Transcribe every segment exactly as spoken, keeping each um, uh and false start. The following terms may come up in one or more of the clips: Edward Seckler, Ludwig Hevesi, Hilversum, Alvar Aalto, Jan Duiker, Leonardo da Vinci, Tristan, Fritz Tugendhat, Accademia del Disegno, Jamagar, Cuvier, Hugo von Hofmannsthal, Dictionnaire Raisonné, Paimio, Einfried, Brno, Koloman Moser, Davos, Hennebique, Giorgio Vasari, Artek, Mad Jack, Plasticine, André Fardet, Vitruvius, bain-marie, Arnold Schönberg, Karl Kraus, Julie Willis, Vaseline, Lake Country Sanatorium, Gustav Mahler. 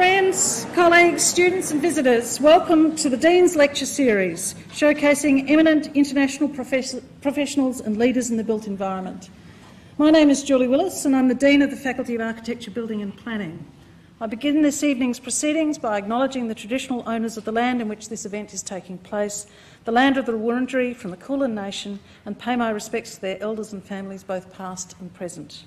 friends, colleagues, students and visitors, welcome to the Dean's Lecture Series, showcasing eminent international profes- professionals and leaders in the built environment. My name is Julie Willis and I'm the Dean of the Faculty of Architecture, Building and Planning. I begin this evening's proceedings by acknowledging the traditional owners of the land in which this event is taking place, the land of the Wurundjeri from the Kulin Nation, and pay my respects to their elders and families both past and present.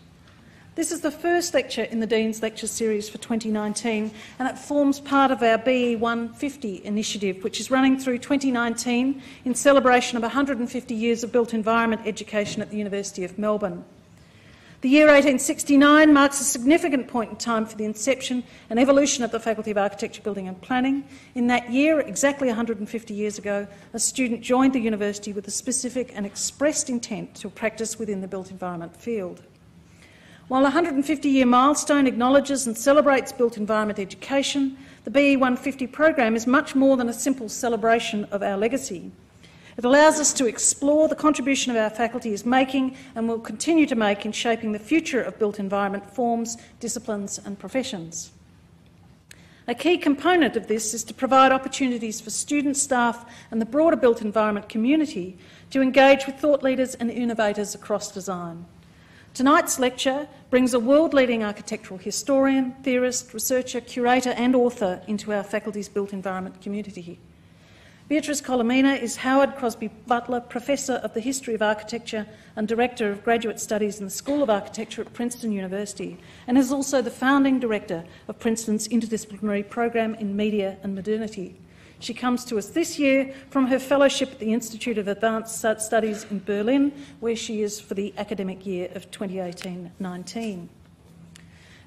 This is the first lecture in the Dean's Lecture Series for twenty nineteen, and it forms part of our B E one fifty initiative, which is running through twenty nineteen in celebration of one hundred fifty years of built environment education at the University of Melbourne. The year eighteen sixty-nine marks a significant point in time for the inception and evolution of the Faculty of Architecture, Building and Planning. In that year, exactly one hundred fifty years ago, a student joined the university with a specific and expressed intent to practice within the built environment field. While the one hundred fifty year milestone acknowledges and celebrates built environment education, the B E one fifty program is much more than a simple celebration of our legacy. It allows us to explore the contribution of our faculty is making and will continue to make in shaping the future of built environment forms, disciplines and professions. A key component of this is to provide opportunities for students, staff and the broader built environment community to engage with thought leaders and innovators across design. Tonight's lecture brings a world-leading architectural historian, theorist, researcher, curator and author into our faculty's built environment community. Beatriz Colomina is Howard Crosby Butler Professor of the History of Architecture and Director of Graduate Studies in the School of Architecture at Princeton University, and is also the founding director of Princeton's Interdisciplinary Program in Media and Modernity. She comes to us this year from her fellowship at the Institute of Advanced Studies in Berlin, where she is for the academic year of twenty eighteen nineteen.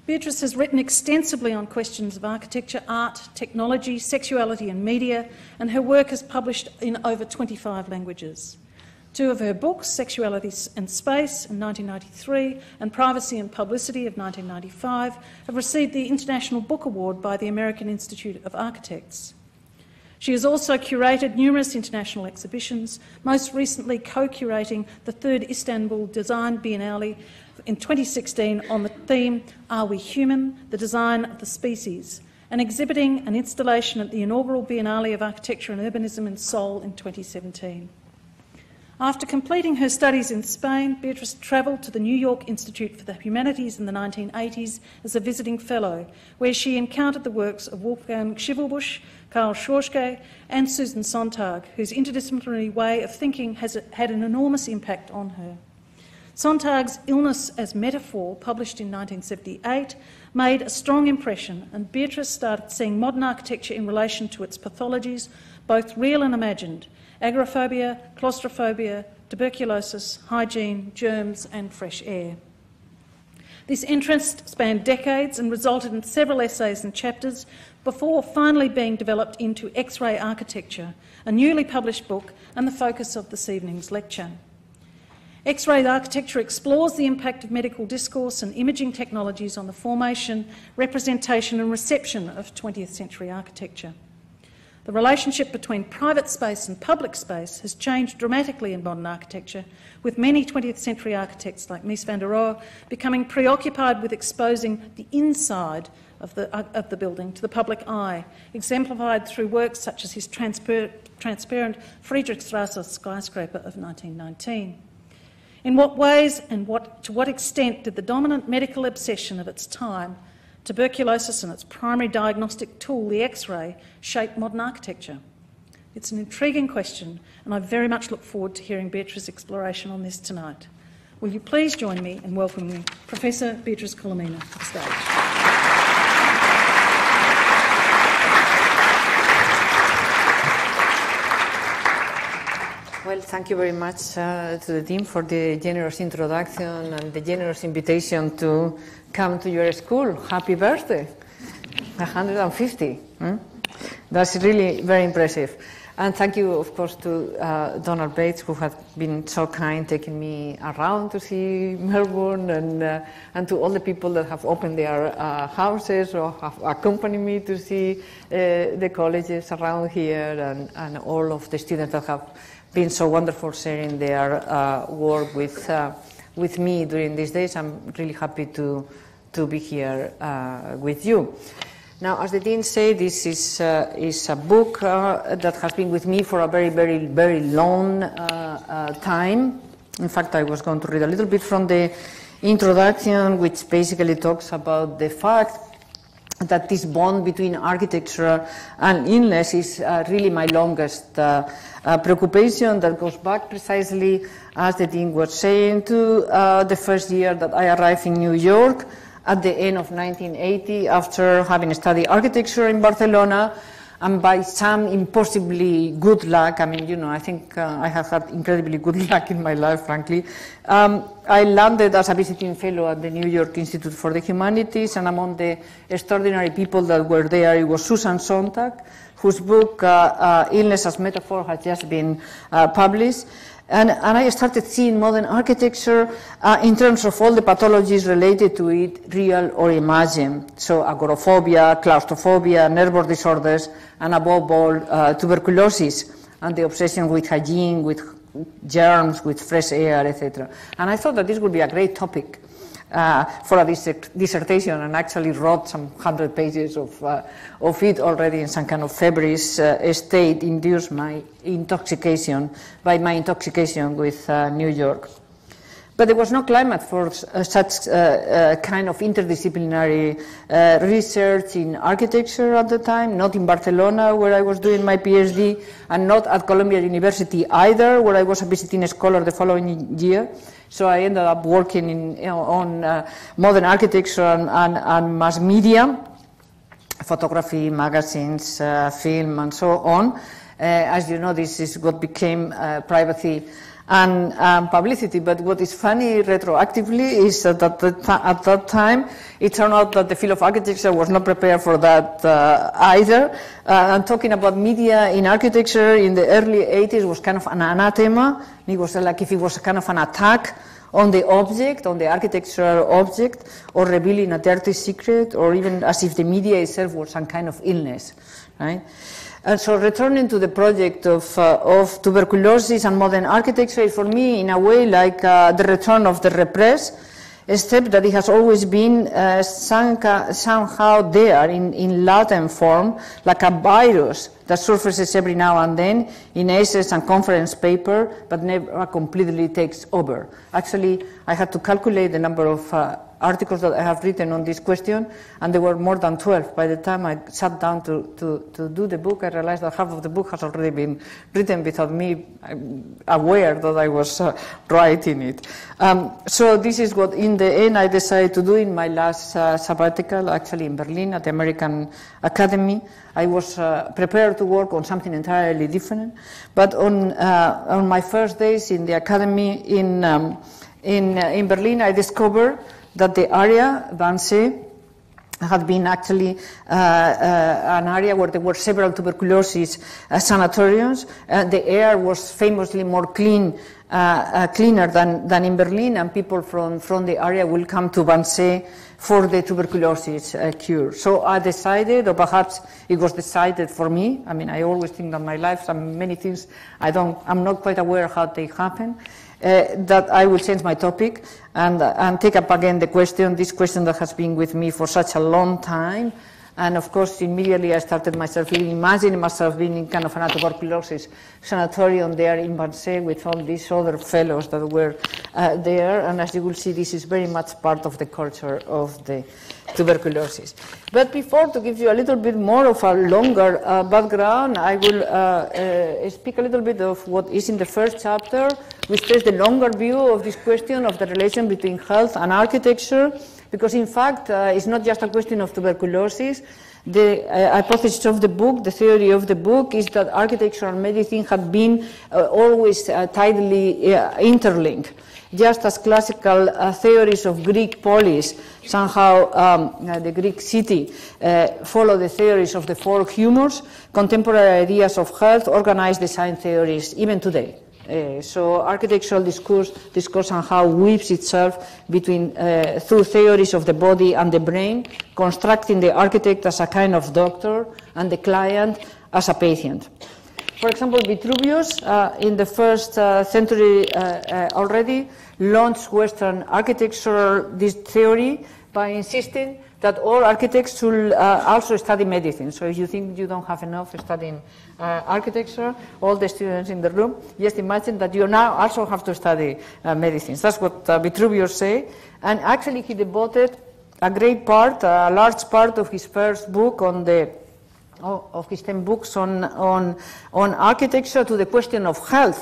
Beatriz has written extensively on questions of architecture, art, technology, sexuality and media, and her work is published in over twenty-five languages. Two of her books, Sexuality and Space in nineteen ninety-three and Privacy and Publicity of nineteen ninety-five, have received the International Book Award by the American Institute of Architects. She has also curated numerous international exhibitions, most recently co-curating the third Istanbul Design Biennale in twenty sixteen on the theme Are We Human? The Design of the Species, and exhibiting an installation at the inaugural Biennale of Architecture and Urbanism in Seoul in twenty seventeen. After completing her studies in Spain, Beatriz travelled to the New York Institute for the Humanities in the nineteen eighties as a visiting fellow, where she encountered the works of Wolfgang Schivelbusch, Karl Schorschke and Susan Sontag, whose interdisciplinary way of thinking has had an enormous impact on her. Sontag's Illness as Metaphor, published in nineteen seventy-eight, made a strong impression, and Beatriz started seeing modern architecture in relation to its pathologies, both real and imagined: agoraphobia, claustrophobia, tuberculosis, hygiene, germs and fresh air. This interest spanned decades and resulted in several essays and chapters before finally being developed into X-Ray Architecture, a newly published book and the focus of this evening's lecture. X-Ray Architecture explores the impact of medical discourse and imaging technologies on the formation, representation and reception of twentieth century architecture. The relationship between private space and public space has changed dramatically in modern architecture, with many twentieth century architects like Mies van der Rohe becoming preoccupied with exposing the inside of the, of the building to the public eye, exemplified through works such as his transparent Friedrichstrasse skyscraper of nineteen nineteen. In what ways and what, to what extent did the dominant medical obsession of its time, tuberculosis and its primary diagnostic tool, the X-ray, shape modern architecture? It's an intriguing question, and I very much look forward to hearing Beatriz's exploration on this tonight. Will you please join me in welcoming Professor Beatriz Colomina to the stage. Well, thank you very much uh, to the team for the generous introduction and the generous invitation to come to your school. Happy birthday, one hundred fifty. Hmm? That's really very impressive. And thank you, of course, to uh, Donald Bates, who has been so kind taking me around to see Melbourne, and, uh, and to all the people that have opened their uh, houses or have accompanied me to see uh, the colleges around here, and, and all of the students that have been so wonderful sharing their uh, work with uh, with me during these days. I'm really happy to, to be here uh, with you. Now, as the Dean said, this is, uh, is a book uh, that has been with me for a very, very, very long uh, uh, time. In fact, I was going to read a little bit from the introduction, which basically talks about the fact that this bond between architecture and illness is uh, really my longest uh, uh, preoccupation, that goes back precisely, as the Dean was saying, to uh, the first year that I arrived in New York at the end of nineteen eighty, after having studied architecture in Barcelona, and by some impossibly good luck, I mean, you know, I think uh, I have had incredibly good luck in my life, frankly. Um, I landed as a visiting fellow at the New York Institute for the Humanities, and among the extraordinary people that were there, it was Susan Sontag, whose book, uh, uh, Illness as Metaphor, has just been uh, published. And, and I started seeing modern architecture uh, in terms of all the pathologies related to it, real or imagined. So agoraphobia, claustrophobia, nervous disorders, and above all, uh, tuberculosis, and the obsession with hygiene, with germs, with fresh air, et cetera. And I thought that this would be a great topic uh, for a dissert dissertation, and actually wrote some hundred pages of, uh, of it already in some kind of feverish uh, state induced my intoxication, by my intoxication with uh, New York. But there was no climate for uh, such uh, uh, kind of interdisciplinary uh, research in architecture at the time, not in Barcelona, where I was doing my PhD, and not at Columbia University either, where I was a visiting scholar the following year. So I ended up working in, you know, on uh, modern architecture and, and, and mass media, photography, magazines, uh, film, and so on. Uh, as you know, this is what became uh, privacy and um, publicity. But what is funny retroactively is that at, the th at that time, it turned out that the field of architecture was not prepared for that uh, either. Uh, and talking about media in architecture in the early eighties was kind of an anathema. It was like if it was kind of an attack on the object, on the architectural object, or revealing a dirty secret, or even as if the media itself was some kind of illness, right? And so returning to the project of, uh, of tuberculosis and modern architecture is for me in a way like uh, the return of the repressed, except that it has always been uh, somehow there in, in latent form, like a virus that surfaces every now and then in essays and conference paper, but never completely takes over. Actually, I had to calculate the number of uh, articles that I have written on this question, and there were more than twelve. By the time I sat down to, to, to do the book, I realized that half of the book has already been written without me aware that I was uh, writing it. Um, so this is what, in the end, I decided to do in my last uh, sabbatical, actually in Berlin at the American Academy. I was uh, prepared to work on something entirely different, but on, uh, on my first days in the Academy in, um, in, uh, in Berlin, I discovered that the area, Wannsee, had been actually uh, uh, an area where there were several tuberculosis uh, sanatoriums. Uh, the air was famously more clean, uh, uh, cleaner than, than in Berlin, and people from, from the area will come to Wannsee for the tuberculosis uh, cure. So I decided, or perhaps it was decided for me, I mean, I always think that my life, and many things, I don't, I'm not quite aware how they happen, Uh, that I will change my topic and, uh, and take up again the question, this question that has been with me for such a long time. And of course, immediately I started myself imagining myself being in kind of an tuberculosis sanatorium there in Wannsee with all these other fellows that were uh, there. And as you will see, this is very much part of the culture of the tuberculosis. But before, to give you a little bit more of a longer uh, background, I will uh, uh, speak a little bit of what is in the first chapter, which takes the longer view of this question of the relation between health and architecture. Because in fact, uh, it's not just a question of tuberculosis. The uh, hypothesis of the book, the theory of the book, is that architecture and medicine have been uh, always uh, tidally uh, interlinked. Just as classical uh, theories of Greek polis, somehow um, uh, the Greek city, uh, follow the theories of the four humors, contemporary ideas of health organize design theories, even today. Uh, so architectural discourse, discourse on how weaves itself between, uh, through theories of the body and the brain, constructing the architect as a kind of doctor and the client as a patient. For example, Vitruvius, uh, in the first uh, century uh, uh, already, launched Western architectural this theory by insisting that all architects should uh, also study medicine. So if you think you don't have enough studying uh, architecture, all the students in the room, just imagine that you now also have to study uh, medicine. That's what uh, Vitruvius said. And actually he devoted a great part, a large part of his first book on the of his ten books on, on, on architecture to the question of health,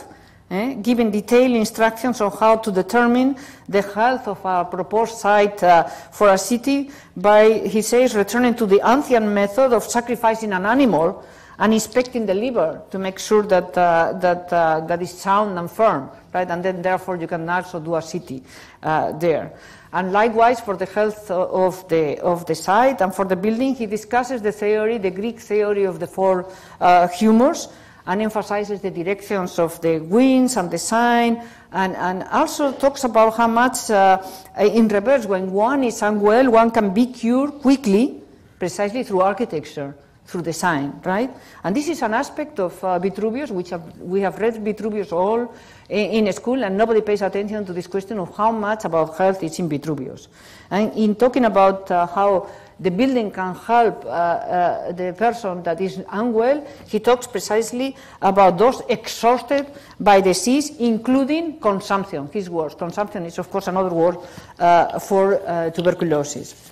eh? giving detailed instructions on how to determine the health of a proposed site uh, for a city by, he says, returning to the ancient method of sacrificing an animal and inspecting the liver to make sure that, uh, that, uh, that is sound and firm, right? And then therefore you can also do a city uh, there. And likewise for the health of the, of the site and for the building, he discusses the theory, the Greek theory of the four uh, humors, and emphasizes the directions of the winds and the sign, and, and also talks about how much uh, in reverse, when one is unwell, one can be cured quickly, precisely through architecture, through design, right? And this is an aspect of uh, Vitruvius, which have, we have read Vitruvius all in school, and nobody pays attention to this question of how much about health is in Vitruvius. And in talking about uh, how the building can help uh, uh, the person that is unwell, he talks precisely about those exhausted by disease, including consumption, his words. Consumption is, of course, another word uh, for uh, tuberculosis.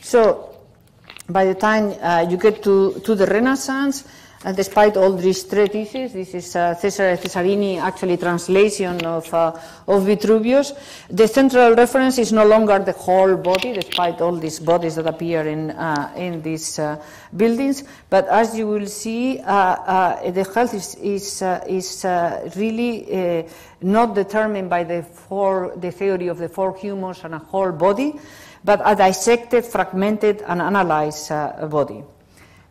So by the time uh, you get to, to the Renaissance, and despite all these three theses, this is uh, Cesare Cesarini, actually translation of, uh, of Vitruvius, the central reference is no longer the whole body, despite all these bodies that appear in, uh, in these uh, buildings. But as you will see, uh, uh, the health is, is, uh, is uh, really uh, not determined by the, four, the theory of the four humors and a whole body, but a dissected, fragmented, and analyzed uh, body.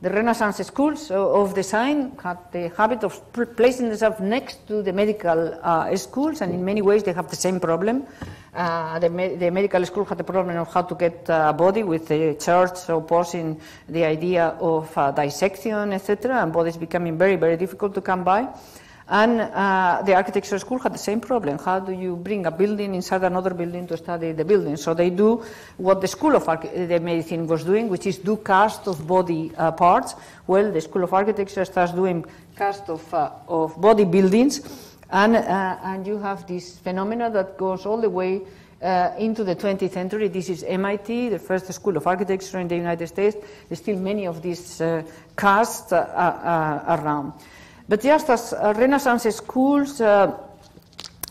The Renaissance schools of design had the habit of placing themselves next to the medical uh, schools, and in many ways they have the same problem. Uh, the, me the medical school had the problem of how to get uh, a body, with the church opposing the idea of uh, dissection, et cetera, and bodies becoming very, very difficult to come by. And uh, the architecture school had the same problem. How do you bring a building inside another building to study the building? So they do what the School of Arch the Medicine was doing, which is do cast of body uh, parts. Well, the School of Architecture starts doing cast of, uh, of body buildings, and, uh, and you have this phenomena that goes all the way uh, into the twentieth century. This is M I T, the first School of Architecture in the United States. There's still many of these uh, casts uh, uh, around. But just as uh, Renaissance schools uh,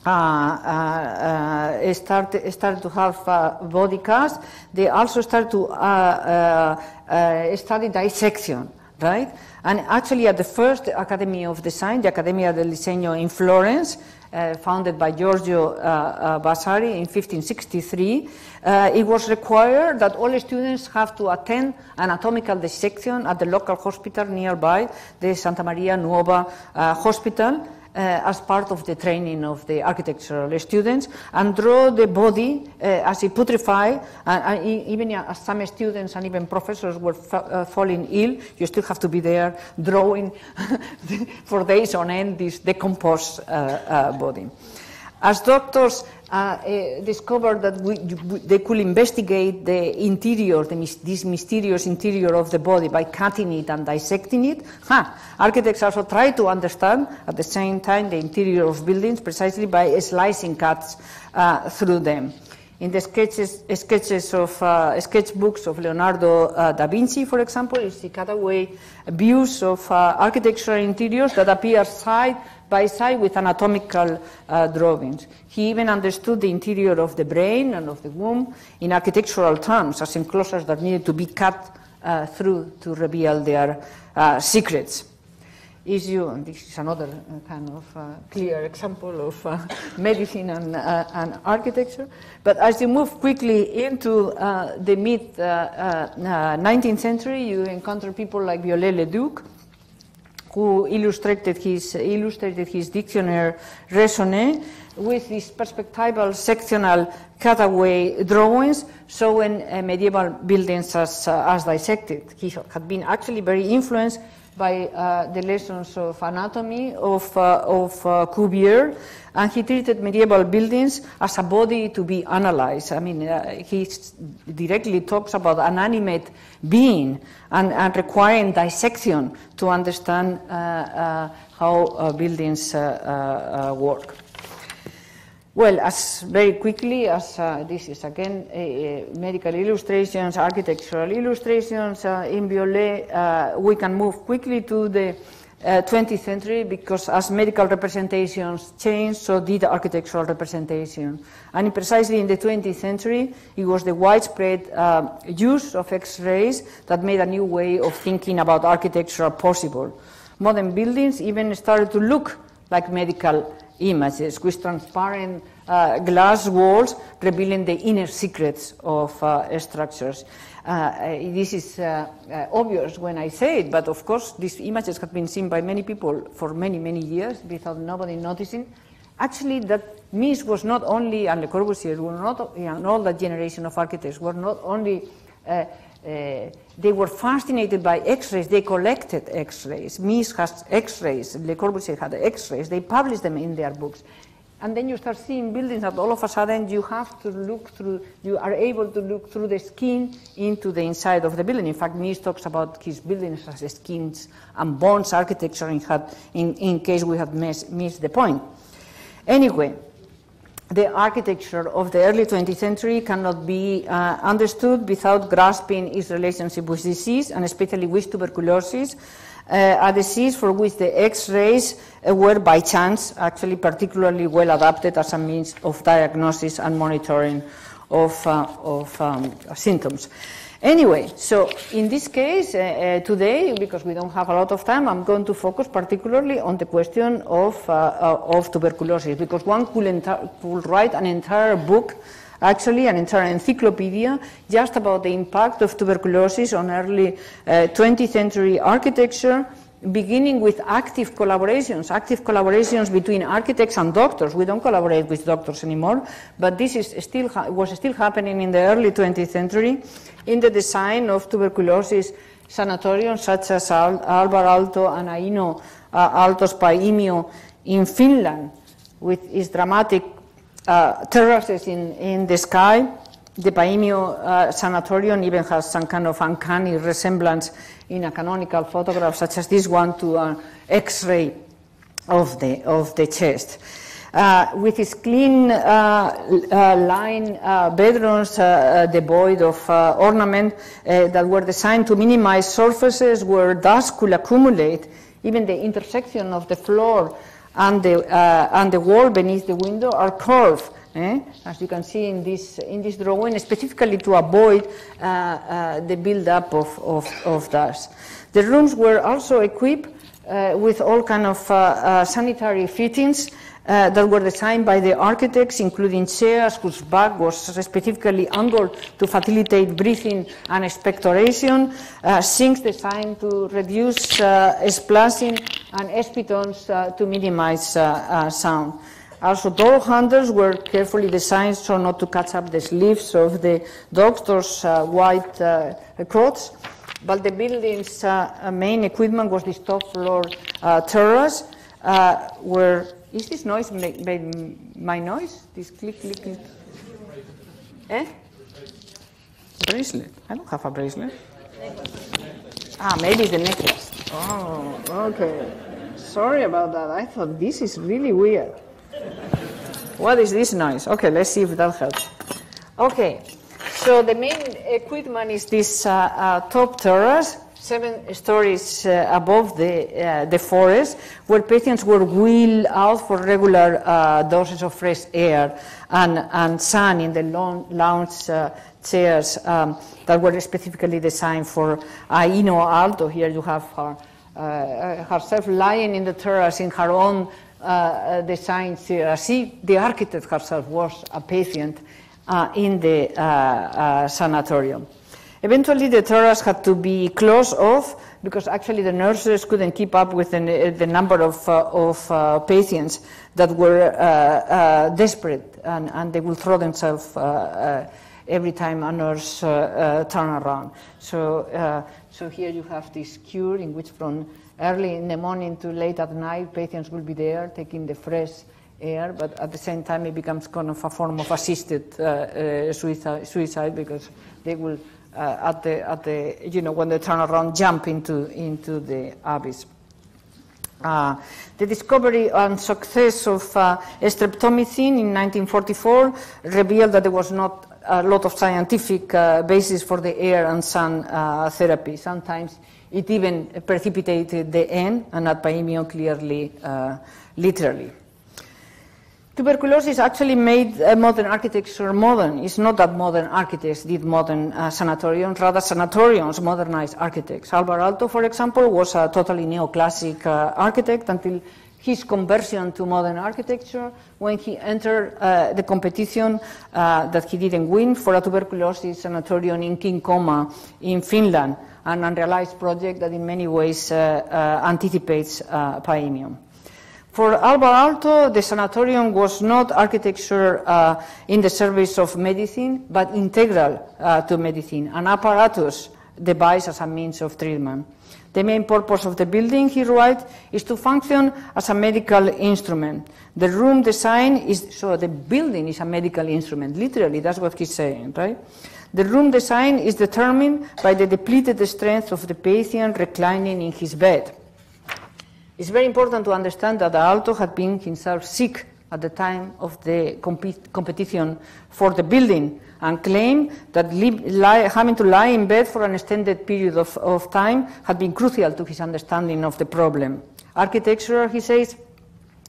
uh, uh, started start to have uh, body cast, they also start to uh, uh, uh, study dissection, right? And actually at the first Academy of Design, the Accademia del Disegno in Florence, uh, founded by Giorgio uh, uh, Vasari in fifteen sixty-three, uh, it was required that all students have to attend anatomical dissection at the local hospital nearby, the Santa Maria Nuova uh, Hospital, Uh, as part of the training of the architectural students, and draw the body uh, as it putrefies, and, and even as some students and even professors were fa uh, falling ill, you still have to be there drawing for days on end this decomposed uh, uh, body. As doctors uh, uh, discovered that we, they could investigate the interior, the, this mysterious interior of the body by cutting it and dissecting it, huh. Architects also try to understand at the same time the interior of buildings precisely by slicing cuts uh, through them. In the sketches, sketches of uh, sketchbooks of Leonardo uh, da Vinci, for example, you see cutaway views of uh, architectural interiors that appear side by side with anatomical uh, drawings. He even understood the interior of the brain and of the womb in architectural terms, as enclosures that needed to be cut uh, through to reveal their uh, secrets. Is you, and this is another kind of uh, clear example of uh, medicine and, uh, and architecture. But as you move quickly into uh, the mid uh, uh, nineteenth century, you encounter people like Viollet-le-Duc, who illustrated his, illustrated his dictionnaire raisonné with these perspectival sectional cutaway drawings showing uh, medieval buildings as, uh, as dissected. He had been actually very influenced by uh, the lessons of anatomy of, uh, of uh, Cuvier, and he treated medieval buildings as a body to be analyzed. I mean, uh, he directly talks about an animate being and, and requiring dissection to understand uh, uh, how uh, buildings uh, uh, work. Well, as very quickly as uh, this is again uh, medical illustrations, architectural illustrations uh, in Biolay, uh, we can move quickly to the uh, twentieth century, because as medical representations changed, so did architectural representation. And precisely in the twentieth century, it was the widespread uh, use of X-rays that made a new way of thinking about architecture possible. Modern buildings even started to look like medical images, with transparent uh, glass walls revealing the inner secrets of uh, structures. Uh, this is uh, uh, obvious when I say it, but of course these images have been seen by many people for many, many years without nobody noticing. Actually, that Mies was not only, and Le Corbusier were not, and all that generation of architects were not only uh, Uh, they were fascinated by X-rays, they collected X-rays. Mies has X-rays, Le Corbusier had X-rays, they published them in their books. And then you start seeing buildings that all of a sudden you have to look through, you are able to look through the skin into the inside of the building. In fact, Mies talks about his buildings as skins and bones architecture, in, had, in, in case we have missed, missed the point. Anyway, the architecture of the early twentieth century cannot be uh, understood without grasping its relationship with disease, and especially with tuberculosis, uh, a disease for which the X-rays were by chance actually particularly well adapted as a means of diagnosis and monitoring of, uh, of um, symptoms. Anyway, so in this case, uh, uh, today, because we don't have a lot of time, I'm going to focus particularly on the question of, uh, uh, of tuberculosis, because one could, could write an entire book, actually an entire encyclopedia, just about the impact of tuberculosis on early uh, twentieth century architecture, beginning with active collaborations, active collaborations between architects and doctors. We don't collaborate with doctors anymore, but this is still ha was still happening in the early twentieth century in the design of tuberculosis sanatoriums such as Al Alvar Aalto and Aino uh, Aalto's Paimio in Finland, with its dramatic uh, terraces in, in the sky. The Paimio uh, sanatorium even has some kind of uncanny resemblance in a canonical photograph such as this one to an X-ray of the, of the chest. Uh, with its clean uh, uh, line uh, bedrooms uh, devoid of uh, ornament uh, that were designed to minimize surfaces where dust could accumulate, even the intersection of the floor and the, uh, and the wall beneath the window are curved. Eh? As you can see in this, in this drawing, specifically to avoid uh, uh, the build-up of, of, of dust. The rooms were also equipped uh, with all kind of uh, uh, sanitary fittings uh, that were designed by the architects, including chairs whose back was specifically angled to facilitate breathing and expectoration, uh, sinks designed to reduce uh, splashing, and espitons uh, to minimize uh, uh, sound. Also, door handles were carefully designed so not to catch up the sleeves of the doctor's uh, white uh, coats. But the building's uh, main equipment was this top floor uh, terrace, uh, where is this noise made, made my noise? This click, click, click. Eh? Bracelet. I don't have a bracelet. Ah, maybe the necklace. Oh, okay. Sorry about that. I thought this is really weird. What is this noise? Okay, let's see if that helps. Okay, so the main equipment is this uh, uh, top terrace, seven stories uh, above the, uh, the forest, where patients were wheeled out for regular uh, doses of fresh air and, and sun in the long lounge uh, chairs um, that were specifically designed for Aino Aalto. Here you have her, uh, herself lying in the terrace in her own Uh, design theory. The architect herself was a patient uh, in the uh, uh, sanatorium. Eventually, the terrace had to be closed off because actually the nurses couldn't keep up with the, the number of, uh, of uh, patients that were uh, uh, desperate, and, and they would throw themselves uh, uh, every time honors uh, uh, turnaround. So, uh, so here you have this cure in which from early in the morning to late at night, patients will be there taking the fresh air, but at the same time it becomes kind of a form of assisted uh, uh, suicide, suicide because they will uh, at the at the you know when they turn around jump into into the abyss. Uh, the discovery and success of uh, streptomycin in nineteen forty-four revealed that there was not a lot of scientific uh, basis for the air and sun uh, therapy. Sometimes it even precipitated the end, and at Paimio clearly, uh, literally. Tuberculosis actually made uh, modern architecture modern. It's not that modern architects did modern uh, sanatoriums, rather sanatoriums modernized architects. Alvar Aalto, for example, was a totally neoclassic uh, architect until his conversion to modern architecture when he entered uh, the competition uh, that he didn't win for a tuberculosis sanatorium in Kinkoma in Finland, an unrealized project that in many ways uh, uh, anticipates uh, Paimio. For Alvar Aalto, the sanatorium was not architecture uh, in the service of medicine, but integral uh, to medicine, an apparatus devised as a means of treatment. The main purpose of the building, he writes, is to function as a medical instrument. The room design is, so the building is a medical instrument, literally, that's what he's saying, right? The room design is determined by the depleted strength of the patient reclining in his bed. It's very important to understand that Aalto had been himself sick at the time of the compet competition for the building and claimed that having to lie in bed for an extended period of, of time had been crucial to his understanding of the problem. Architecture, he says,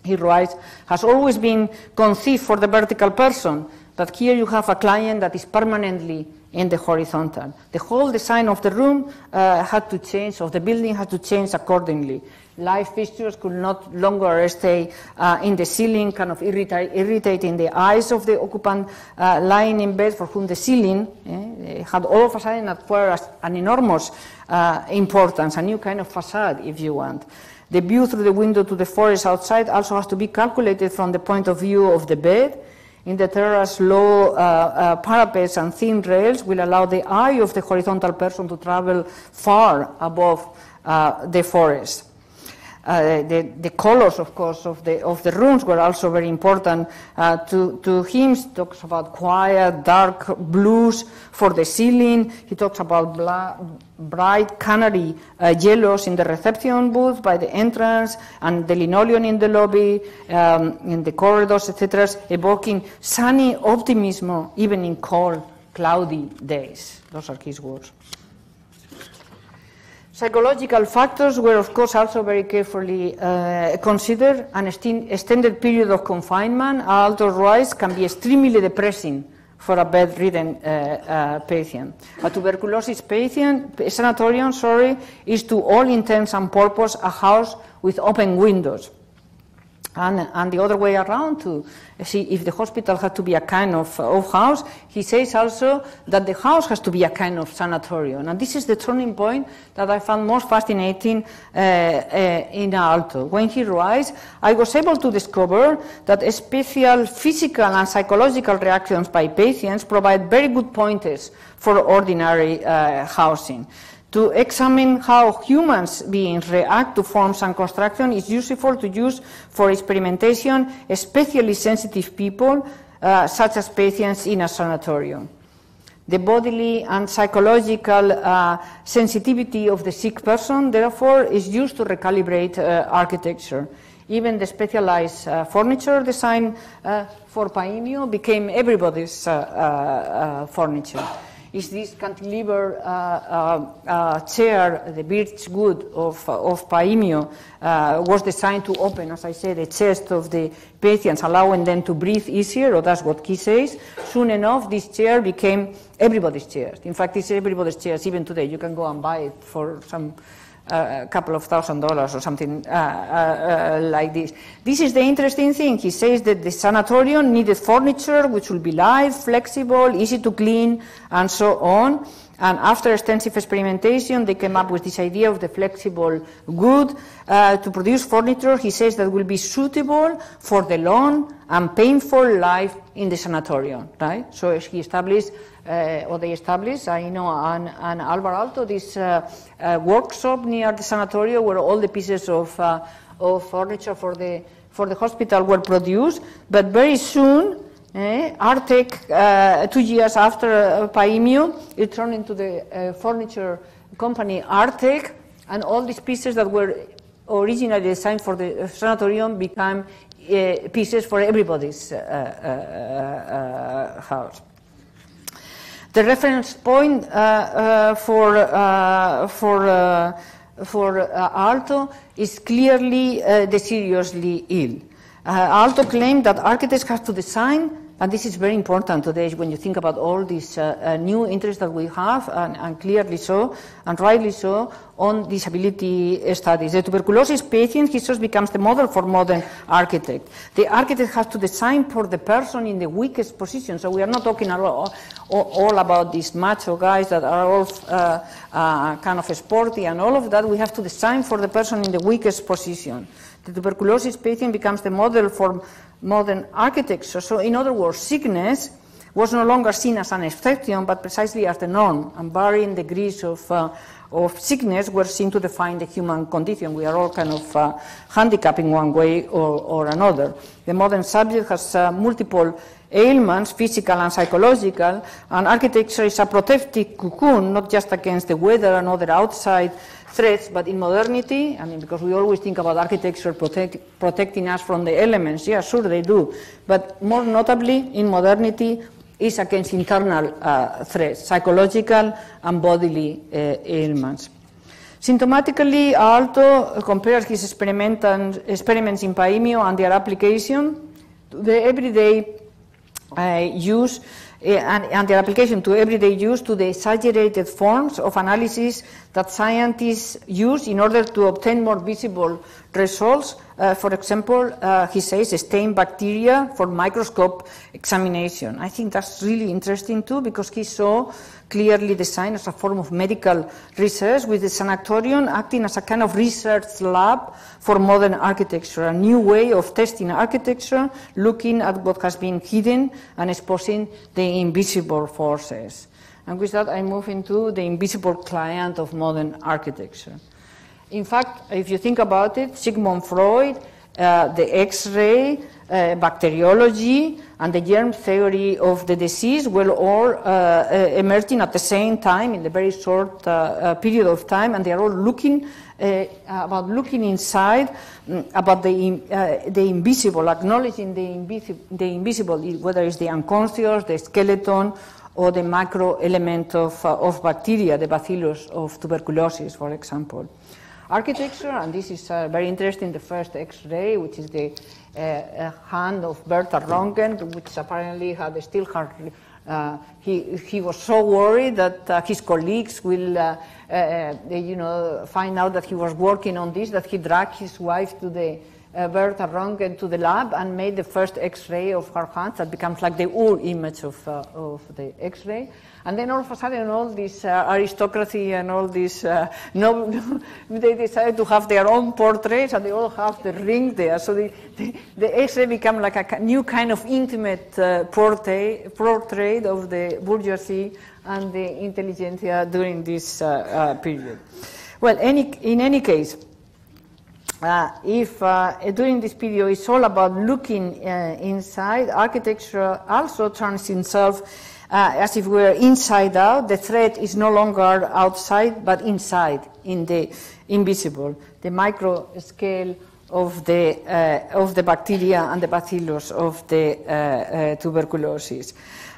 he writes, has always been conceived for the vertical person, but here you have a client that is permanently in the horizontal. The whole design of the room uh, had to change, or the building had to change accordingly. Live fixtures could not longer stay uh, in the ceiling, kind of irrita irritating the eyes of the occupant uh, lying in bed, for whom the ceiling eh, had all of a sudden acquired an enormous uh, importance, a new kind of facade, if you want. The view through the window to the forest outside also has to be calculated from the point of view of the bed. In the terrace, low uh, uh, parapets and thin rails will allow the eye of the horizontal person to travel far above uh, the forest. Uh, the, the colors, of course, of the, of the rooms were also very important uh, to, to him. He talks about quiet, dark blues for the ceiling. He talks about bla bright canary uh, yellows in the reception booth by the entrance and the linoleum in the lobby, um, in the corridors, et cetera, evoking sunny optimism even in cold, cloudy days. Those are his words. Psychological factors were, of course, also very carefully uh, considered. An extended period of confinement, Aalto writes, can be extremely depressing for a bedridden uh, uh, patient. A tuberculosis patient, sanatorium, sorry, is to all intents and purpose a house with open windows. And, and the other way around, to see if the hospital had to be a kind of, of house, he says also that the house has to be a kind of sanatorium. And this is the turning point that I found most fascinating uh, uh, in Aalto. When he writes, I was able to discover that special physical and psychological reactions by patients provide very good pointers for ordinary uh, housing. To examine how humans beings react to forms and construction is useful to use for experimentation, especially sensitive people, uh, such as patients in a sanatorium. The bodily and psychological uh, sensitivity of the sick person, therefore, is used to recalibrate uh, architecture. Even the specialized uh, furniture design uh, for Paimio became everybody's uh, uh, uh, furniture. Is this cantilever uh, uh, uh, chair, the birch wood of, of Paimio, uh, was designed to open, as I said, the chest of the patients, allowing them to breathe easier, or that's what he says. Soon enough, this chair became everybody's chair. In fact, it's everybody's chair, even today. You can go and buy it for some uh, couple of thousand dollars or something uh, uh, uh, like this. This is the interesting thing. He says that the sanatorium needed furniture which would be light, flexible, easy to clean, and so on. And after extensive experimentation, they came up with this idea of the flexible good uh, to produce furniture, he says, that will be suitable for the long and painful life in the sanatorium, right? So he established uh, or they established, I know, an, an Alvar Aalto, this uh, uh, workshop near the sanatorio where all the pieces of, uh, of furniture for the, for the hospital were produced. But very soon, eh, Artec, uh, two years after uh, Paimio, it turned into the uh, furniture company Artec, and all these pieces that were originally designed for the sanatorium became Uh, pieces for everybody's uh, uh, uh, house. The reference point uh, uh, for uh, for uh, for uh, Aalto is clearly uh, the seriously ill. Uh, Aalto claimed that architects have to design, and this is very important today when you think about all these uh, uh, new interests that we have, and, and clearly so, and rightly so, on disability studies. The tuberculosis patient, he just becomes the model for modern architect. The architect has to design for the person in the weakest position. So we are not talking at all, all about these macho guys that are all uh, uh, kind of sporty and all of that. We have to design for the person in the weakest position. The tuberculosis patient becomes the model for modern architecture. So in other words, sickness was no longer seen as an exception, but precisely as the norm, and varying degrees of, uh, of sickness were seen to define the human condition. We are all kind of uh, handicapped in one way or, or another. The modern subject has uh, multiple ailments, physical and psychological, and architecture is a protective cocoon, not just against the weather and other outside threats, but in modernity, I mean, because we always think about architecture protect, protecting us from the elements, yeah, sure they do, but more notably in modernity is against internal uh, threats, psychological and bodily uh, ailments. Symptomatically, Aalto compares his experiment and experiments in Paimio and their application to the everyday Uh, use uh, and, and their application to everyday use to the exaggerated forms of analysis that scientists use in order to obtain more visible results. Uh, for example, uh, he says stain bacteria for microscope examination. I think that's really interesting too, because he saw clearly design as a form of medical research, with the sanatorium acting as a kind of research lab for modern architecture, a new way of testing architecture, looking at what has been hidden and exposing the invisible forces. And with that, I move into the invisible client of modern architecture. In fact, if you think about it, Sigmund Freud, uh, the X-ray, uh, bacteriology, and the germ theory of the disease were all uh, uh, emerging at the same time in the very short uh, uh, period of time, and they are all looking uh, about looking inside, um, about the uh, the invisible, acknowledging the, invis the invisible, whether it's the unconscious, the skeleton, or the macro element of uh, of bacteria, the bacillus of tuberculosis, for example. Architecture, and this is uh, very interesting, the first X-ray, which is the uh, uh, hand of Bertha Röntgen, which apparently had a still heart. Uh, he, he was so worried that uh, his colleagues will, uh, uh, they, you know, find out that he was working on this, that he dragged his wife to the uh, Bertha Röntgen to the lab and made the first X-ray of her hand that becomes like the Ur image of, uh, of the X-ray. And then all of a sudden, all this uh, aristocracy and all this, uh, no, they decided to have their own portraits, and they all have the ring there. So the, the, the X-ray became like a new kind of intimate uh, portrait, portrait of the bourgeoisie and the intelligentsia during this uh, uh, period. Well, any, in any case, uh, if uh, during this period it's all about looking uh, inside, architecture also turns itself Uh, as if we were inside out. The threat is no longer outside, but inside, in the invisible, the micro scale of the, uh, of the bacteria and the bacillus of the uh, uh, tuberculosis.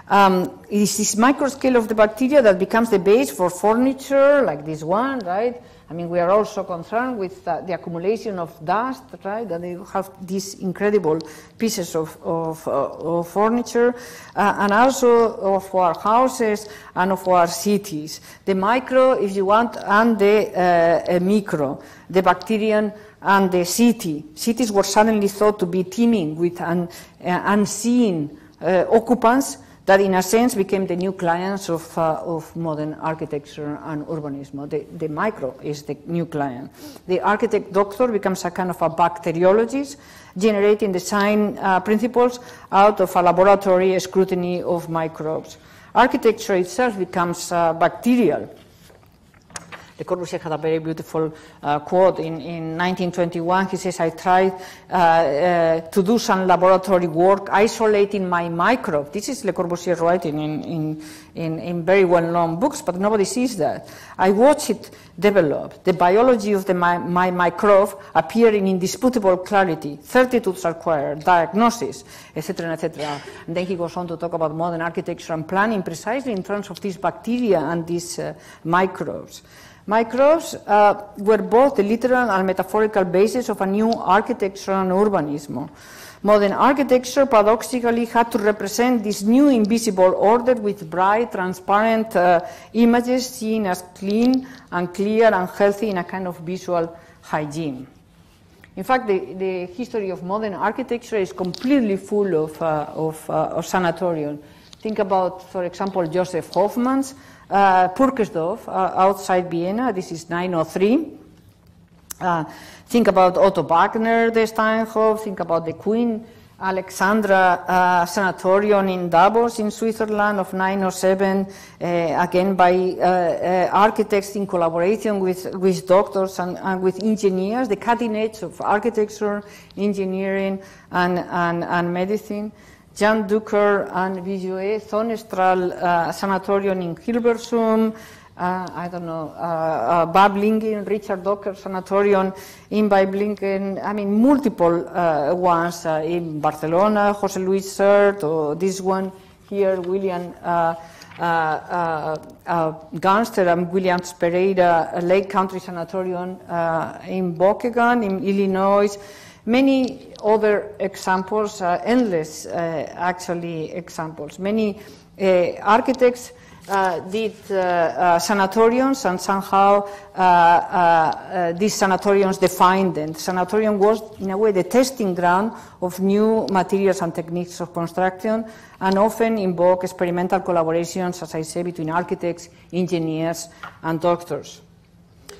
Um, it is this micro scale of the bacteria that becomes the base for furniture, like this one, right? I mean, we are also concerned with uh, the accumulation of dust, right? And you have these incredible pieces of, of, uh, of furniture, uh, and also of our houses and of our cities. The micro, if you want, and the uh, micro, the bacterium and the city. Cities were suddenly thought to be teeming with un, uh, unseen uh, occupants that in a sense became the new clients of, uh, of modern architecture and urbanism. The, the micro is the new client. The architect doctor becomes a kind of a bacteriologist, generating design uh, principles out of a laboratory scrutiny of microbes. architecture itself becomes uh, bacterial. Le Corbusier had a very beautiful uh, quote in, in nineteen twenty-one. He says, I tried uh, uh, to do some laboratory work isolating my microbe. This is Le Corbusier writing in, in, in, in very well-known books, but nobody sees that. I watched it develop, the biology of the, my, my microbe appearing in disputable clarity, certitudes acquired, diagnosis, et cetera, et cetera. And then he goes on to talk about modern architecture and planning precisely in terms of these bacteria and these uh, microbes. Microbes uh, were both the literal and metaphorical basis of a new architecture and urbanism. Modern architecture paradoxically had to represent this new invisible order with bright, transparent uh, images seen as clean and clear and healthy in a kind of visual hygiene. In fact, the, the history of modern architecture is completely full of, uh, of, uh, of sanatorium. Think about, for example, Joseph Hoffmann's Uh, Purkersdorf, uh, outside Vienna, this is nine oh three. Uh, think about Otto Wagner, the Steinhoff, think about the Queen Alexandra uh, Sanatorium in Davos in Switzerland of nine oh seven, uh, again by uh, uh, architects in collaboration with, with doctors and, and with engineers, the cutting edge of architecture, engineering and, and, and medicine. Jan Duiker and Visuet, Zonnestraal uh, Sanatorium in Hilversum, uh, I don't know, uh, uh, Bablingen, Richard Docker Sanatorium in Bablingen, I mean multiple uh, ones uh, in Barcelona, José Luis Sert, or this one here, William uh, uh, uh, uh, Gunster and William Pereira, Lake Country Sanatorium uh, in Bokegan, in Illinois. Many other examples, uh, endless uh, actually examples. Many uh, architects uh, did uh, uh, sanatoriums, and somehow uh, uh, uh, these sanatoriums defined them. Sanatorium was, in a way, the testing ground of new materials and techniques of construction, and often invoke experimental collaborations, as I say, between architects, engineers, and doctors.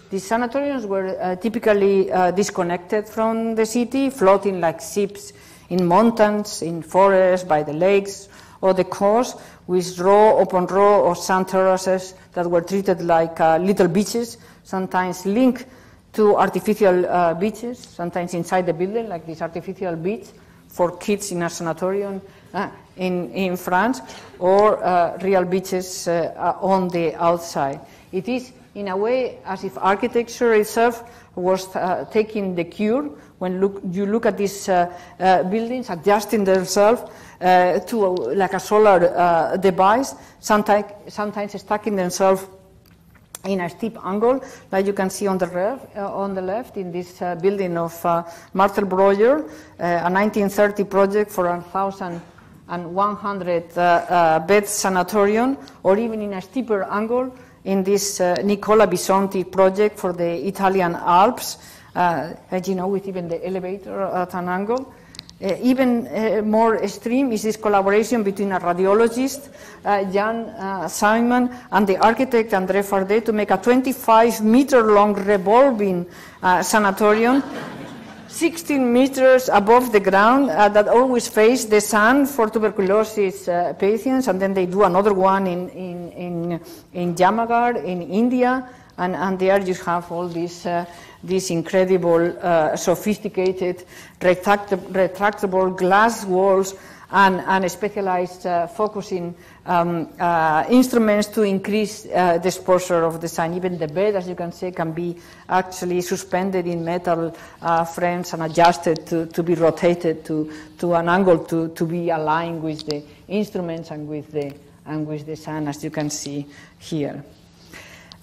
These sanatoriums were uh, typically uh, disconnected from the city, floating like ships in mountains, in forests, by the lakes, or the coast, with row upon row of sand terraces that were treated like uh, little beaches, sometimes linked to artificial uh, beaches, sometimes inside the building, like this artificial beach for kids in a sanatorium uh, in, in France, or uh, real beaches uh, on the outside. It is, in a way, as if architecture itself was uh, taking the cure when look, you look at these uh, uh, buildings adjusting themselves uh, to a, like a solar uh, device, sometimes, sometimes stacking themselves in a steep angle, like you can see on the, ref, uh, on the left in this uh, building of uh, Marcel Breuer, uh, a nineteen thirty project for one thousand one hundred uh, uh, bed sanatorium, or even in a steeper angle, in this uh, Nicola Bisonti project for the Italian Alps, uh, as you know, with even the elevator at an angle. Uh, even uh, more extreme is this collaboration between a radiologist, uh, Jan uh, Simon, and the architect André Fardet to make a twenty-five meter long revolving uh, sanatorium, sixteen meters above the ground, uh, that always face the sun for tuberculosis uh, patients, and then they do another one in in in, in Jamagar in India, and, and there you have all these uh, these incredible, uh, sophisticated, retractable, retractable glass walls and, and specialized uh, focusing um, uh, instruments to increase uh, the exposure of the sun. Even the bed, as you can see, can be actually suspended in metal uh, frames and adjusted to, to be rotated to, to an angle to, to be aligned with the instruments and with the, and with the sun, as you can see here.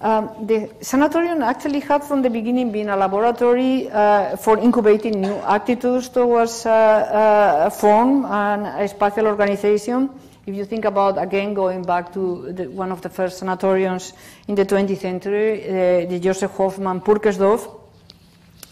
Um, the sanatorium actually had from the beginning been a laboratory uh, for incubating new attitudes towards uh, uh, form and a spatial organization. If you think about, again, going back to the, one of the first sanatoriums in the twentieth century, uh, the Joseph Hoffmann Purkersdorf,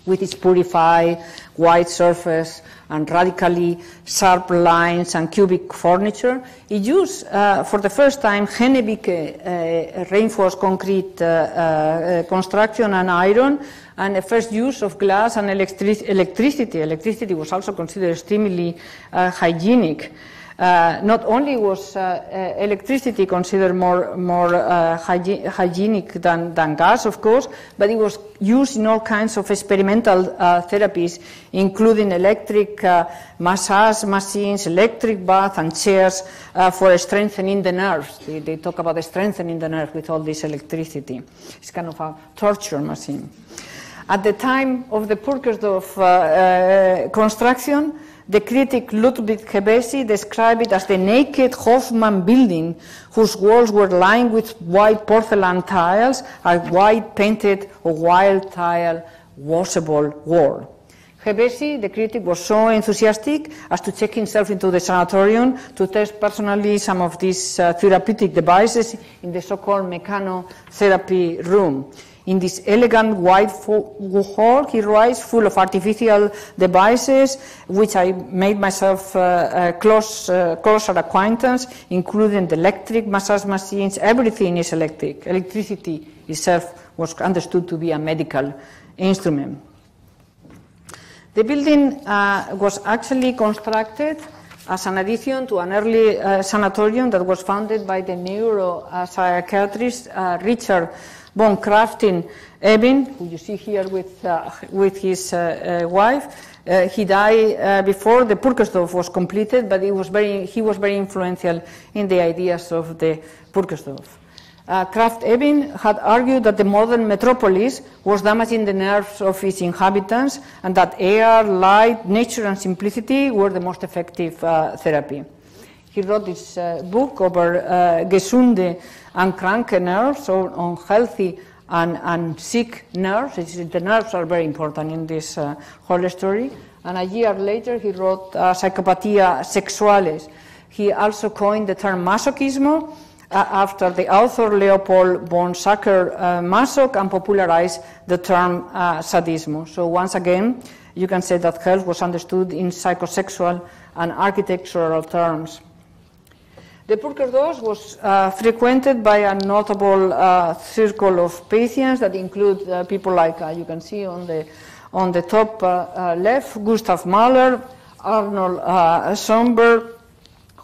with its purified white surface and radically sharp lines and cubic furniture. It used, uh, for the first time, Hennebique uh, reinforced concrete uh, uh, construction and iron, and the first use of glass and electric electricity. Electricity was also considered extremely uh, hygienic. Uh, Uh, not only was uh, uh, electricity considered more, more uh, hygi hygienic than, than gas, of course, but it was used in all kinds of experimental uh, therapies, including electric uh, massage machines, electric bath and chairs uh, for strengthening the nerves. They, they talk about strengthening the nerves with all this electricity. It's kind of a torture machine. At the time of the Purkersdorf uh, uh, construction, the critic Ludwig Hevesi described it as the naked Hoffmann building, whose walls were lined with white porcelain tiles, a white painted or wild tile washable wall. Hevesi, the critic, was so enthusiastic as to check himself into the sanatorium to test personally some of these uh, therapeutic devices in the so-called mechanotherapy room. In this elegant white hall, he writes, full of artificial devices, which I made myself uh, uh, close, uh, closer acquaintance, including the electric massage machines. Everything is electric. Electricity itself was understood to be a medical instrument. The building uh, was actually constructed as an addition to an early uh, sanatorium that was founded by the neuropsychiatrist uh, Richard von Krafft-Ebing, who you see here with, uh, with his uh, uh, wife. Uh, he died uh, before the Purkersdorf was completed, but it was very, he was very influential in the ideas of the Purkersdorf. Uh, Krafft-Ebing had argued that the modern metropolis was damaging the nerves of its inhabitants and that air, light, nature and simplicity were the most effective uh, therapy. He wrote this uh, book over uh, Gesunde and kranke nerves, or on healthy and, and sick nerves. It's, the nerves are very important in this uh, whole story. And a year later, he wrote uh, Psychopathia Sexualis. He also coined the term masochismo uh, after the author Leopold von Sacher uh, Masoch, and popularized the term uh, sadismo. So once again, you can say that health was understood in psychosexual and architectural terms. The Purkersdorf was uh, frequented by a notable uh, circle of patients that include uh, people like, uh, you can see on the, on the top uh, uh, left, Gustav Mahler, Arnold uh, Schönberg,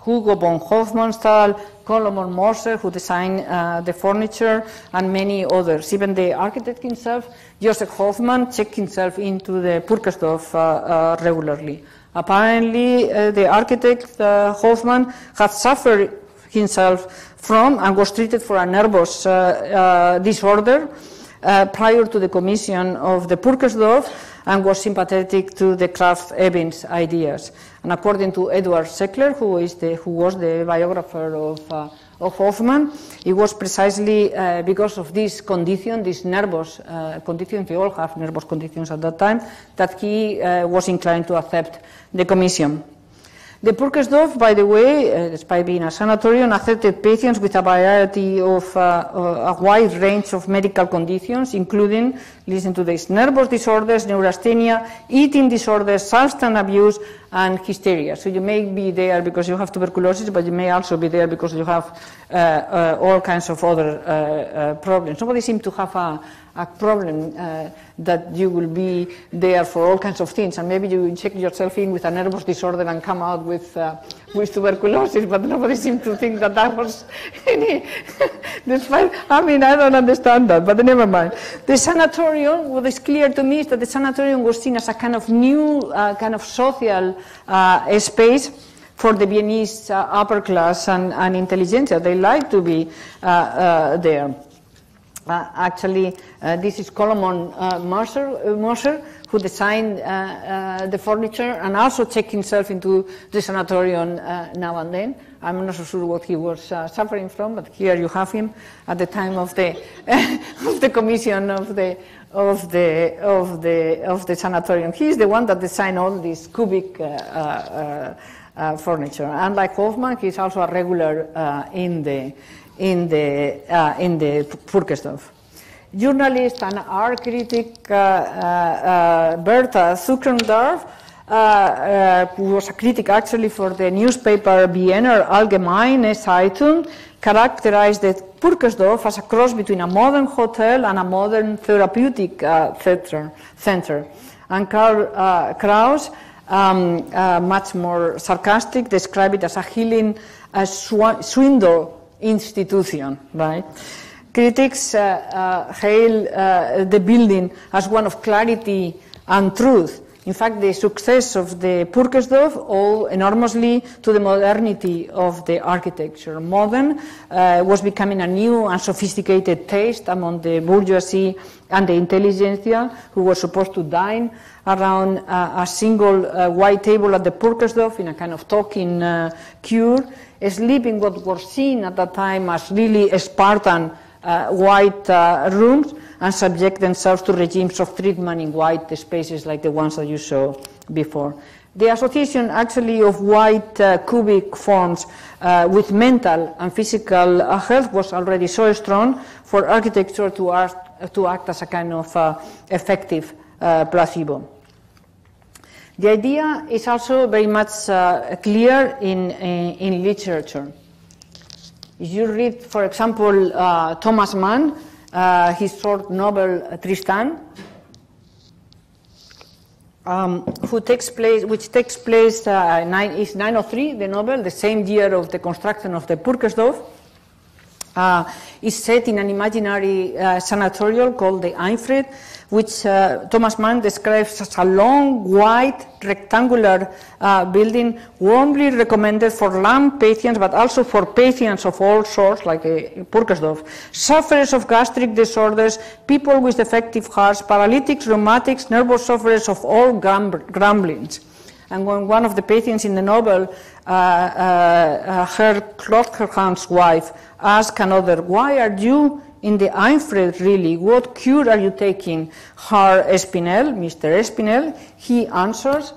Hugo von Hofmannsthal, Koloman Moser, who designed uh, the furniture, and many others. Even the architect himself, Joseph Hoffmann, checked himself into the Purkersdorf uh, uh, regularly. Apparently, uh, the architect uh, Hoffmann had suffered himself from and was treated for a nervous uh, uh, disorder uh, prior to the commission of the Purkersdorf, and was sympathetic to the Krafft-Ebing's ideas. And according to Edward Seckler, who is the who was the biographer of uh, of Hoffmann, it was precisely uh, because of this condition, this nervous uh, condition, we all have nervous conditions at that time, that he uh, was inclined to accept the commission. The Purkersdorf, by the way, uh, despite being a sanatorium, accepted patients with a variety of, uh, a wide range of medical conditions, including, listen to this, nervous disorders, neurasthenia, eating disorders, substance abuse, and hysteria. So you may be there because you have tuberculosis, but you may also be there because you have uh, uh, all kinds of other uh, uh, problems. Nobody seemed to have a, a problem uh, that you will be there for all kinds of things, and maybe you check yourself in with a nervous disorder and come out with uh, with tuberculosis, but nobody seemed to think that that was any. Despite, I mean, I don't understand that, but never mind. The sanatorium, what is clear to me is that the sanatorium was seen as a kind of new, uh, kind of social uh, space for the Viennese uh, upper class and, and intelligentsia. They like to be uh, uh, there. Uh, actually, uh, this is Koloman uh, Moser, uh, Moser, who designed uh, uh, the furniture and also checked himself into the sanatorium uh, now and then. I'm not so sure what he was uh, suffering from, but here you have him at the time of the of the commission of the of the of the of the sanatorium. He is the one that designed all this cubic uh, uh, uh, furniture. And like Hoffmann, he is also a regular uh, in the. in the, uh, in the Purkersdorf. Journalist and art critic uh, uh, Bertha Zuckendorf, uh, uh, who was a critic actually for the newspaper Wiener Allgemeine Zeitung, characterized the Purkersdorf as a cross between a modern hotel and a modern therapeutic uh, theater, center. And Karl uh, Kraus, um, uh, much more sarcastic, describe it as a healing a sw swindle institution, right? Critics uh, uh, hail uh, the building as one of clarity and truth. In fact, the success of the Purkersdorf owed enormously to the modernity of the architecture. Modern uh, was becoming a new and sophisticated taste among the bourgeoisie and the intelligentsia, who were supposed to dine around uh, a single uh, white table at the Purkersdorf in a kind of talking uh, cure, sleeping what was seen at that time as really Spartan Uh, white uh, rooms, and subject themselves to regimes of treatment in white spaces like the ones that you saw before. The association actually of white uh, cubic forms uh, with mental and physical uh, health was already so strong for architecture to, art, to act as a kind of uh, effective uh, placebo. The idea is also very much uh, clear in, in, in literature. If you read, for example, uh, Thomas Mann, uh, his short novel Tristan, um, who takes place, which takes place uh, nine, is nine oh three, the novel, the same year of the construction of the Purkersdorf, uh, is set in an imaginary uh, sanatorium called the Einfried, which uh, Thomas Mann describes as a long, white, rectangular uh, building, warmly recommended for lung patients, but also for patients of all sorts, like the Purkersdorf, sufferers of gastric disorders, people with defective hearts, paralytics, rheumatics, nervous sufferers of all grumblings. And when one of the patients in the novel, uh, uh, her clotherhand's wife, asked another, "Why are you in the Einfried, really? What cure are you taking?" Her Espinel, Mister Espinel, he answers,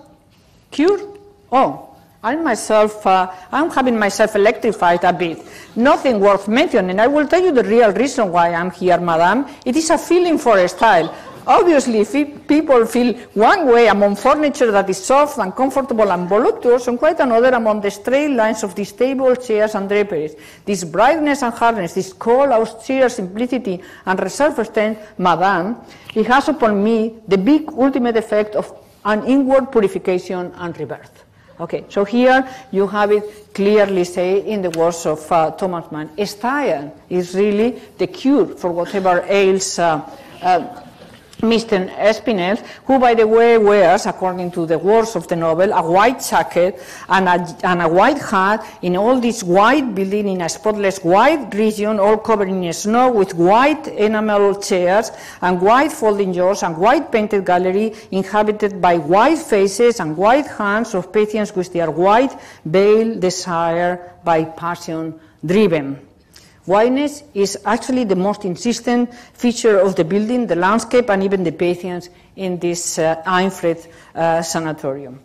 "Cure? Oh, I myself, uh, I'm having myself electrified a bit. Nothing worth mentioning. I will tell you the real reason why I'm here, madam. It is a feeling for a style. Obviously, if people feel one way among furniture that is soft and comfortable and voluptuous, and quite another among the straight lines of these table chairs and draperies. This brightness and hardness, this cold, austere simplicity and reserve extent, madame, it has upon me the big ultimate effect of an inward purification and rebirth." Okay, so here you have it clearly say in the words of uh, Thomas Mann. Style is really the cure for whatever ails uh, uh, Mister Espinel, who, by the way, wears, according to the words of the novel, a white jacket and a, and a white hat in all this white building in a spotless white region, all covered in snow, with white enamel chairs and white folding doors and white painted gallery inhabited by white faces and white hands of patients with their white veiled desire by passion driven. Whiteness is actually the most insistent feature of the building, the landscape, and even the patients in this uh, Einfried uh, sanatorium.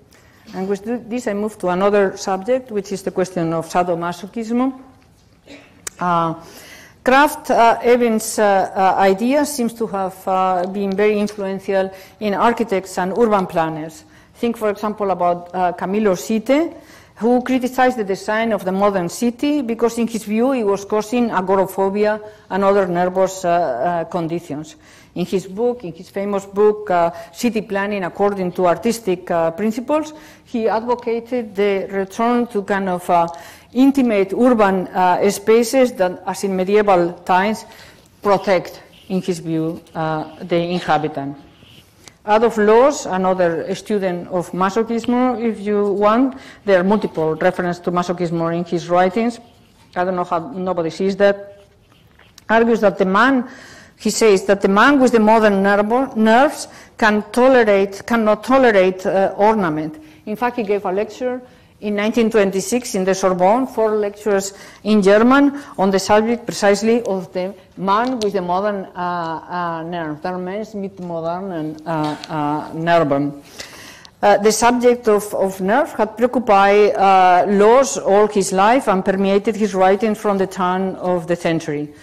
And with this I move to another subject, which is the question of sadomasochism. Uh, Krafft-Ebing's uh, uh, uh, idea seems to have uh, been very influential in architects and urban planners. Think, for example, about uh, Camillo Sitte, who criticized the design of the modern city because, in his view, it was causing agoraphobia and other nervous uh, uh, conditions. In his book, in his famous book, uh, City Planning According to Artistic uh, Principles, he advocated the return to kind of uh, intimate urban uh, spaces that, as in medieval times, protect, in his view, uh, the inhabitant. Adolf Loos, another student of masochism, if you want. There are multiple references to masochism in his writings. I don't know how nobody sees that. Argues that the man, he says, that the man with the modern nerves can tolerate, cannot tolerate uh, ornament. In fact, he gave a lecture in nineteen twenty-six in the Sorbonne, four lectures in German on the subject precisely of the man with the modern uh, uh, nerve, the Mensch mit modernen uh, uh, Nerven. Uh, the subject of, of nerve had preoccupied uh, Loos all his life and permeated his writing from the turn of the century.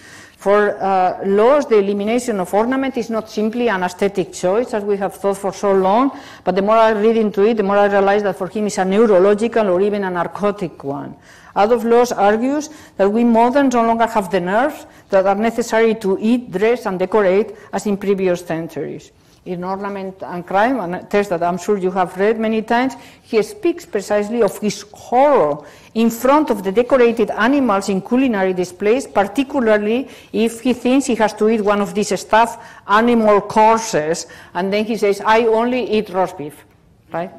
For uh, Loos, the elimination of ornament is not simply an aesthetic choice, as we have thought for so long, but the more I read into it, the more I realize that for him it's a neurological or even a narcotic one. Adolf Loos argues that we moderns no longer have the nerves that are necessary to eat, dress, and decorate as in previous centuries. in Ornament and Crime, a text that I'm sure you have read many times, he speaks precisely of his horror in front of the decorated animals in culinary displays, particularly if he thinks he has to eat one of these stuffed animal courses, and then he says, I only eat roast beef, right?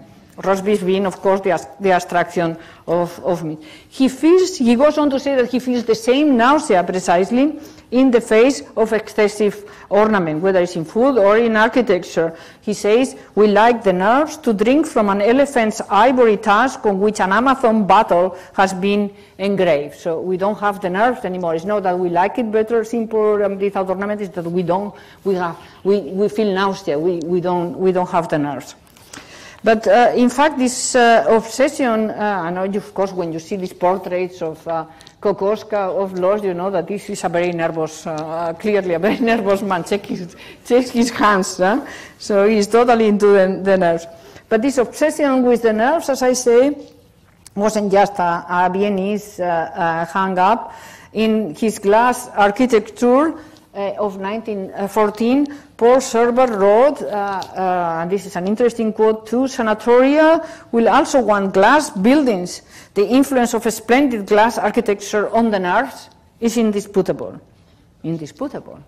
Roast beef being, of course, the, the abstraction of, of meat. He feels, he goes on to say that he feels the same nausea precisely in the face of excessive ornament, whether it's in food or in architecture. He says, we like the nerves to drink from an elephant's ivory tusk on which an Amazon battle has been engraved. So we don't have the nerves anymore. It's not that we like it better, simple and without ornament, it's that we don't, we have, we, we feel nausea, we, we don't, we don't have the nerves. But uh, in fact, this uh, obsession, uh, I know, you, of course, when you see these portraits of uh, Kokoschka, of Loos, you know that this is a very nervous, uh, clearly a very nervous man. Check his, check his hands. Huh? So he's totally into the, the nerves. But this obsession with the nerves, as I say, wasn't just a, a Viennese uh, uh, hang-up. In his glass architecture, Uh, of nineteen fourteen, Paul Serber wrote, uh, uh, and this is an interesting quote too, sanatoria will also want glass buildings. The influence of a splendid glass architecture on the nerves is indisputable. Indisputable.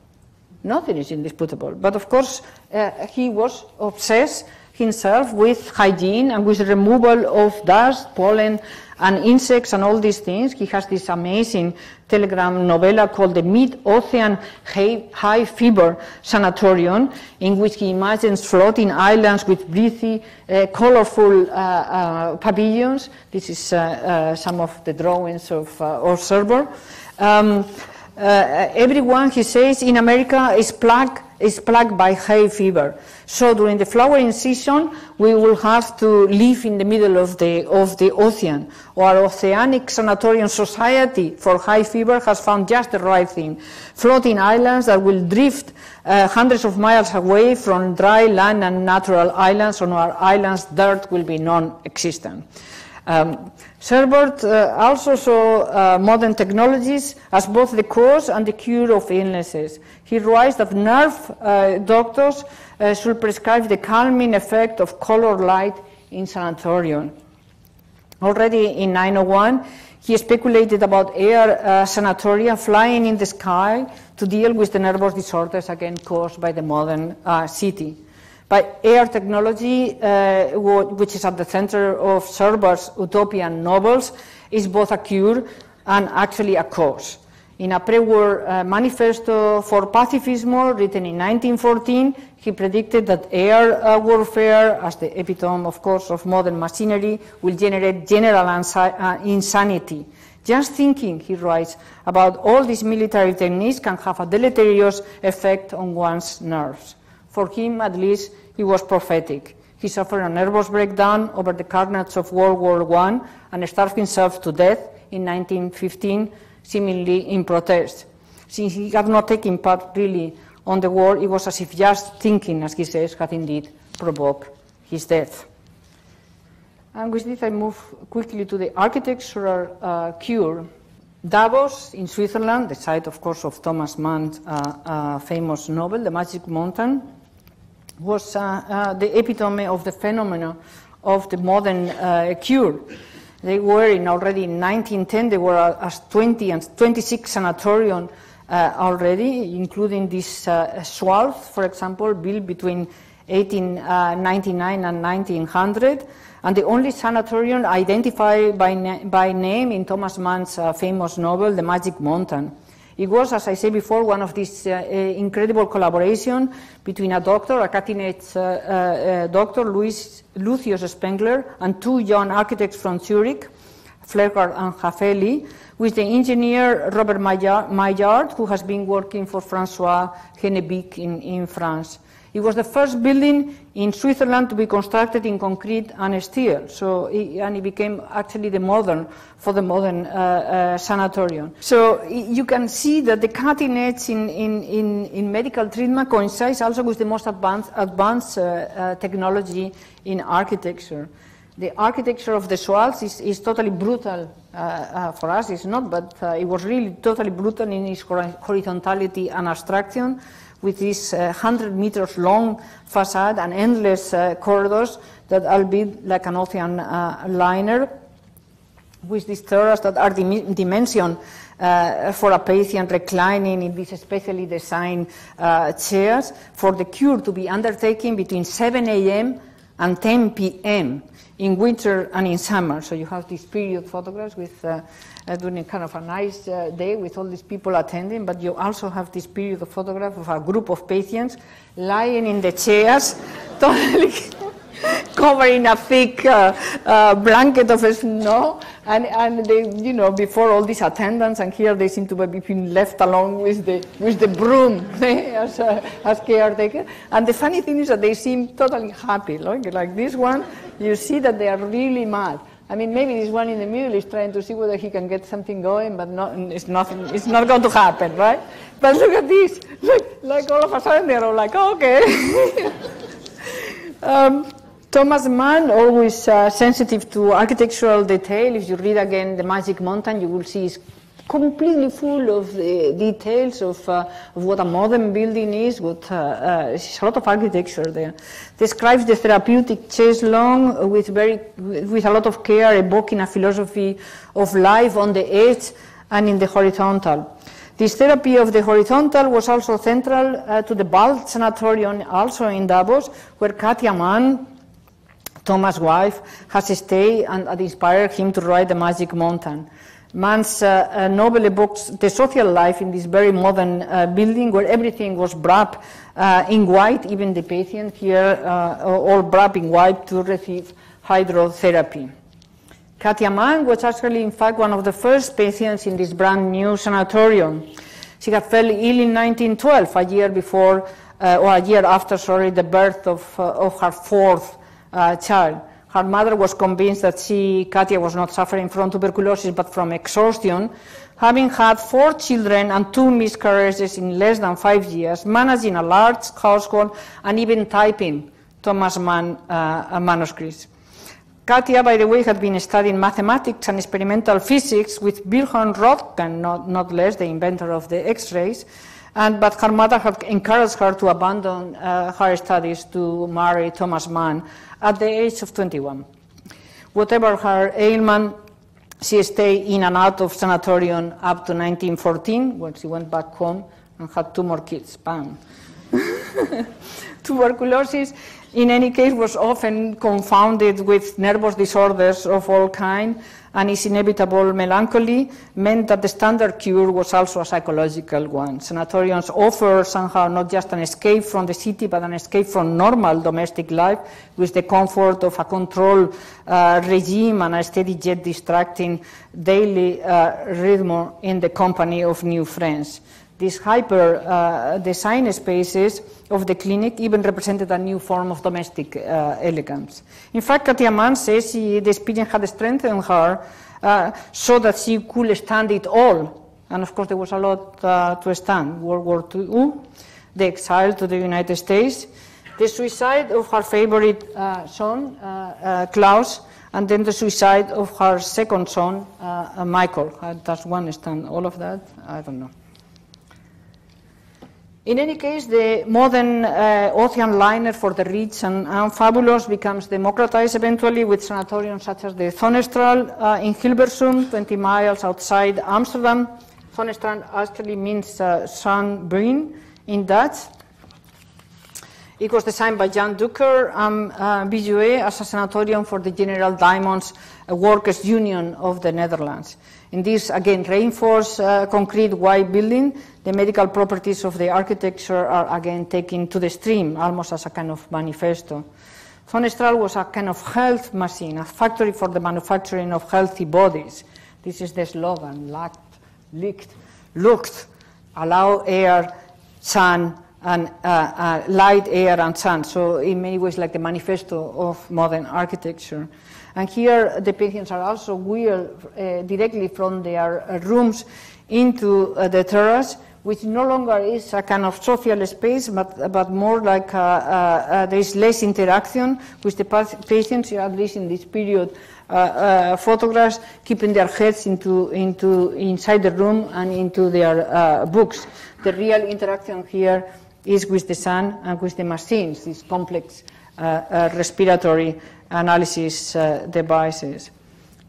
Nothing is indisputable. But of course, uh, he was obsessed himself with hygiene and with removal of dust, pollen, and insects and all these things. He has this amazing telegram novella called The Mid-Ocean High Fever Sanatorium, in which he imagines floating islands with breathy, uh, colorful uh, uh, pavilions. This is uh, uh, some of the drawings of uh, or Serber. Um, uh, everyone, he says, in America is plagued is plagued by hay fever. So during the flowering season, we will have to live in the middle of the, of the ocean. Our Oceanic Sanatorium Society for Hay Fever has found just the right thing. Floating islands that will drift uh, hundreds of miles away from dry land and natural islands. On our islands, dirt will be non-existent. Um, Serbert uh, also saw uh, modern technologies as both the cause and the cure of illnesses. He writes that nerve uh, doctors uh, should prescribe the calming effect of color light in sanatorium. Already in nine oh one, he speculated about air uh, sanatoria flying in the sky to deal with the nervous disorders, again, caused by the modern uh, city. By air technology, uh, which is at the center of Serber's utopian novels, is both a cure and actually a cause. In a pre-war uh, manifesto for pacifismo, written in nineteen fourteen, he predicted that air uh, warfare, as the epitome, of course, of modern machinery, will generate general uh, insanity. Just thinking, he writes, about all these military techniques can have a deleterious effect on one's nerves. For him, at least, he was prophetic. He suffered a nervous breakdown over the carnage of World War One and starved himself to death in nineteen fifteen, seemingly in protest. Since he had not taken part really on the war, it was as if just thinking, as he says, had indeed provoked his death. And with this, I move quickly to the architectural uh, cure. Davos in Switzerland, the site, of course, of Thomas Mann's uh, uh, famous novel, The Magic Mountain, was uh, uh, the epitome of the phenomena of the modern uh, cure. They were in already in nineteen ten, they were as twenty and twenty-six sanatorium uh, already, including this uh, Schwalf, for example, built between eighteen ninety-nine and nineteen hundred, and the only sanatorium identified by, na by name in Thomas Mann's uh, famous novel, The Magic Mountain. It was, as I said before, one of these uh, incredible collaborations between a doctor, a cutting-edge uh, uh, doctor, Luis, Lucius Spengler, and two young architects from Zurich, Flecker and Hafeli, with the engineer Robert Maillard, who has been working for Francois Hennebique in, in France. It was the first building in Switzerland to be constructed in concrete and steel, so it, and it became actually the modern for the modern uh, uh, sanatorium. So you can see that the cutting edge in, in, in, in medical treatment coincides also with the most advanced, advanced uh, uh, technology in architecture. The architecture of the Schwalz is, is totally brutal uh, uh, for us it's not, but uh, it was really totally brutal in its horizontality and abstraction, with this uh, one hundred meters long facade and endless uh, corridors that are built like an ocean uh, liner, with these terraces that are dim dimension uh, for a patient reclining in these specially designed uh, chairs, for the cure to be undertaken between seven A M and ten P M in winter and in summer. So you have these period photographs with uh, uh, doing kind of a nice uh, day with all these people attending, but you also have this period of photograph of a group of patients lying in the chairs, totally covering a thick uh, uh, blanket of snow, and, and they, you know, before all these attendants, and here they seem to be being left along with the, with the broom as, uh, as caretaker. And the funny thing is that they seem totally happy, like, like this one, you see that they are really mad. I mean, maybe this one in the middle is trying to see whether he can get something going, but not, it's, nothing, it's not going to happen, right? But look at this, like, like all of a sudden they're all like, oh, okay. um, Thomas Mann, always uh, sensitive to architectural detail. If you read again The Magic Mountain, you will see it's completely full of the details of, uh, of what a modern building is, what uh, uh, it's a lot of architecture there. Describes the therapeutic chase long with, very, with a lot of care, evoking a philosophy of life on the edge and in the horizontal. This therapy of the horizontal was also central uh, to the Bald Sanatorium, also in Davos, where Katia Mann, Thomas' wife, has stayed and, and inspired him to write The Magic Mountain. Mann's uh, uh, novel evokes the social life in this very modern uh, building, where everything was wrapped uh, in white, even the patient here, uh, all wrapped in white to receive hydrotherapy. Katia Mann was actually, in fact, one of the first patients in this brand new sanatorium. She had fell ill in nineteen twelve, a year before, uh, or a year after, sorry, the birth of, uh, of her fourth Uh, child. Her mother was convinced that she, Katia, was not suffering from tuberculosis but from exhaustion. Having had four children and two miscarriages in less than five years, managing a large household, and even typing Thomas Mann uh, manuscripts. Katia, by the way, had been studying mathematics and experimental physics with Wilhelm Röntgen, not, not less, the inventor of the X-rays. And, but her mother had encouraged her to abandon uh, her studies to marry Thomas Mann at the age of twenty-one. Whatever her ailment, she stayed in and out of sanatorium up to nineteen fourteen, when she went back home and had two more kids. Bam! Tuberculosis, in any case, was often confounded with nervous disorders of all kinds, and its inevitable melancholy meant that the standard cure was also a psychological one. Sanatoriums offer somehow not just an escape from the city, but an escape from normal domestic life, with the comfort of a controlled uh, regime and a steady yet distracting daily uh, rhythm in the company of new friends. These hyper uh, design spaces of the clinic even represented a new form of domestic uh, elegance. In fact, Katia Mann says she, the experience had strengthened her uh, so that she could stand it all. And of course, there was a lot uh, to stand. World War Two, the exile to the United States, the suicide of her favorite uh, son, uh, uh, Klaus, and then the suicide of her second son, uh, Michael. How does one stand all of that? I don't know. In any case, the modern uh, ocean liner for the rich and, and fabulous becomes democratized eventually with sanatoriums such as the Zonnestraal uh, in Hilversum, twenty miles outside Amsterdam. Zonnestraal actually means uh, sunbeam in Dutch. It was designed by Jan Duiker and uh, B U A as a sanatorium for the General Diamonds Workers' Union of the Netherlands. In this, again, reinforced uh, concrete white building, the medical properties of the architecture are again taken to the stream, almost as a kind of manifesto. Zonnestraal was a kind of health machine, a factory for the manufacturing of healthy bodies. This is the slogan: lacked, leaked, looked, allow air, sun, and uh, uh, light, air, and sun. So in many ways like the manifesto of modern architecture. And here the patients are also wheeled uh, directly from their uh, rooms into uh, the terrace, which no longer is a kind of social space, but, but more like uh, uh, uh, there is less interaction with the patients, at least in this period. Uh, uh, photographs, keeping their heads into, into, inside the room and into their uh, books. The real interaction here is with the sun and with the machines, these complex uh, uh, respiratory analysis uh, devices.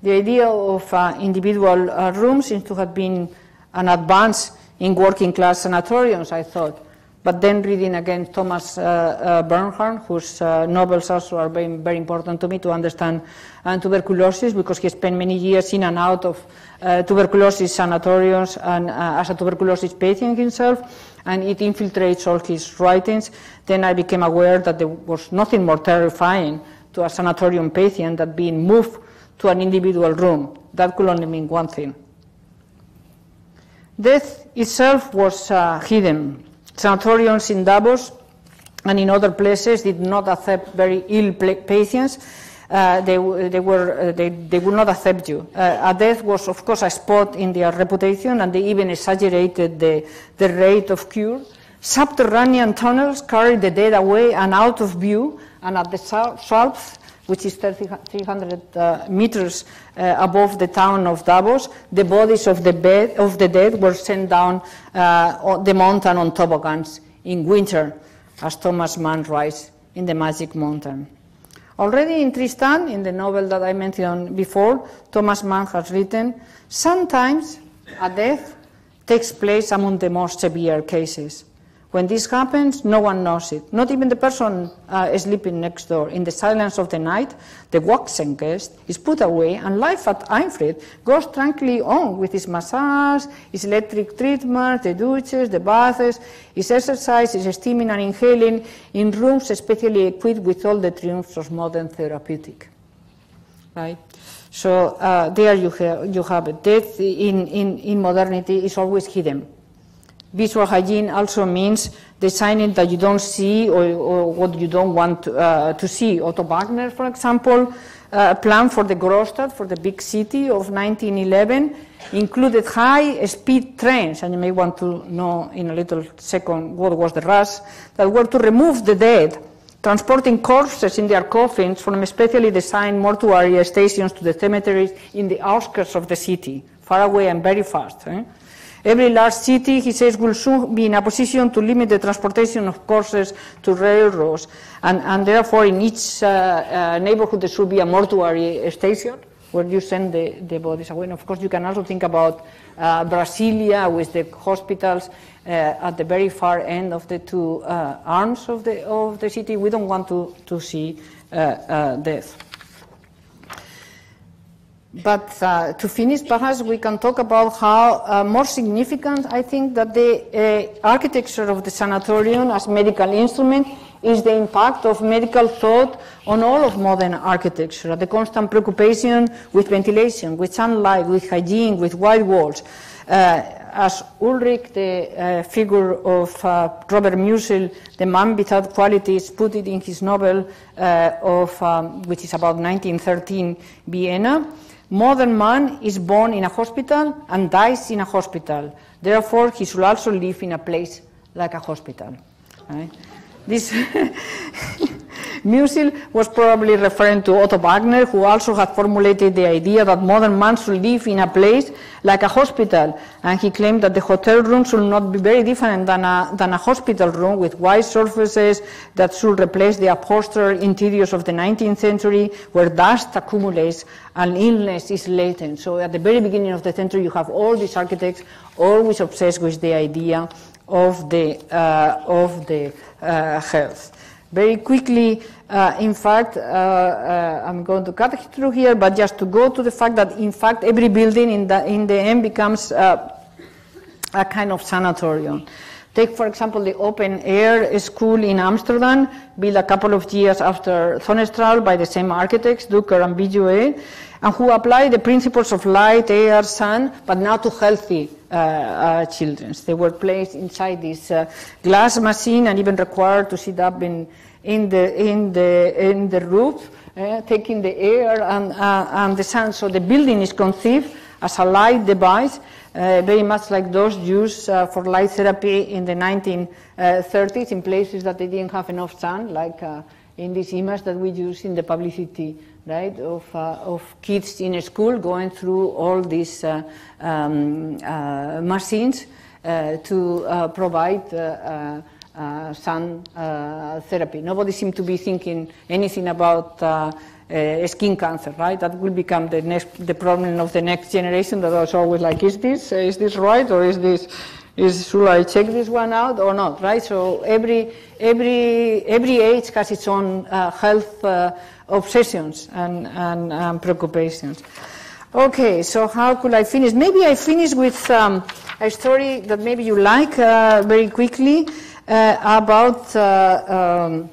The idea of uh, individual uh, rooms seems to have been an advance in working class sanatoriums, I thought. But then reading again Thomas uh, uh, Bernhard, whose uh, novels also are very, very important to me to understand uh, tuberculosis, because he spent many years in and out of uh, tuberculosis sanatoriums and uh, as a tuberculosis patient himself, and it infiltrates all his writings. Then I became aware that there was nothing more terrifying to a sanatorium patient than being moved to an individual room. That could only mean one thing. Death itself was uh, hidden. Sanatoriums in Davos and in other places did not accept very ill patients. Uh, they, they, were, uh, they, they would not accept you. Uh, a death was, of course, a spot in their reputation, and they even exaggerated the, the rate of cure. Subterranean tunnels carried the dead away and out of view, and at the Alps, which is three hundred uh, meters uh, above the town of Davos, the bodies of the, bed, of the dead were sent down uh, the mountain on toboggans in winter, as Thomas Mann writes in The Magic Mountain. Already in Tristan, in the novel that I mentioned before, Thomas Mann has written, sometimes a death takes place among the most severe cases. When this happens, no one knows it, not even the person uh, sleeping next door. In the silence of the night, the waxen guest is put away, and life at Einfried goes tranquilly on with his massage, his electric treatment, the douches, the baths, his exercise, his steaming and inhaling in rooms especially equipped with all the triumphs of modern therapeutic. Right? So uh, there you have, you have it. Death in, in, in modernity is always hidden. Visual hygiene also means designing that you don't see or, or what you don't want to, uh, to see. Otto Wagner, for example, uh, plan for the Großstadt, for the big city of nineteen eleven, included high-speed trains, and you may want to know in a little second what was the rush, that were to remove the dead, transporting corpses in their coffins from specially designed mortuary stations to the cemeteries in the outskirts of the city, far away and very fast. Eh? Every large city, he says, will soon be in a position to limit the transportation of corpses to railroads, and, and therefore in each uh, uh, neighborhood there should be a mortuary station where you send the, the bodies away. And of course you can also think about uh, Brasilia with the hospitals uh, at the very far end of the two uh, arms of the, of the city. We don't want to, to see uh, uh, death. But uh, to finish, perhaps we can talk about how uh, more significant I think that the uh, architecture of the sanatorium as medical instrument is the impact of medical thought on all of modern architecture, the constant preoccupation with ventilation, with sunlight, with hygiene, with white walls. Uh, as Ulrich, the uh, figure of uh, Robert Musil, the man without qualities, put it in his novel uh, of, um, which is about nineteen thirteen Vienna, modern man is born in a hospital and dies in a hospital. Therefore, he should also live in a place like a hospital. Right? This Musil was probably referring to Otto Wagner, who also had formulated the idea that modern man should live in a place like a hospital. And he claimed that the hotel room should not be very different than a, than a hospital room, with white surfaces that should replace the upholstered interiors of the nineteenth century, where dust accumulates and illness is latent. So at the very beginning of the century, you have all these architects always obsessed with the idea of the, uh, of the uh, health. Very quickly, uh, in fact, uh, uh, I'm going to cut through here, but just to go to the fact that, in fact, every building in the, in the end becomes uh, a kind of sanatorium. Take, for example, the open air school in Amsterdam, built a couple of years after Zonnestraal by the same architects, Duiker and Villouet, and who applied the principles of light, air, sun, but now to healthy uh, uh, children. They were placed inside this uh, glass machine and even required to sit up in, in, the, in, the, in the roof, uh, taking the air and, uh, and the sun. So the building is conceived as a light device uh, very much like those used uh, for light therapy in the nineteen thirties in places that they didn't have enough sun, like uh, in this image that we use in the publicity, right, of, uh, of kids in a school going through all these uh, um, uh, machines uh, to uh, provide uh, uh, Uh, sun uh, therapy. Nobody seemed to be thinking anything about uh, uh, skin cancer, right? That will become the next, the problem of the next generation. That was always like, is this, is this right, or is this, is should I check this one out or not, right? So every every every age has its own uh, health uh, obsessions and and um, preoccupations. Okay, so how could I finish? Maybe I finish with um, a story that maybe you like uh, very quickly. Uh, about uh, um,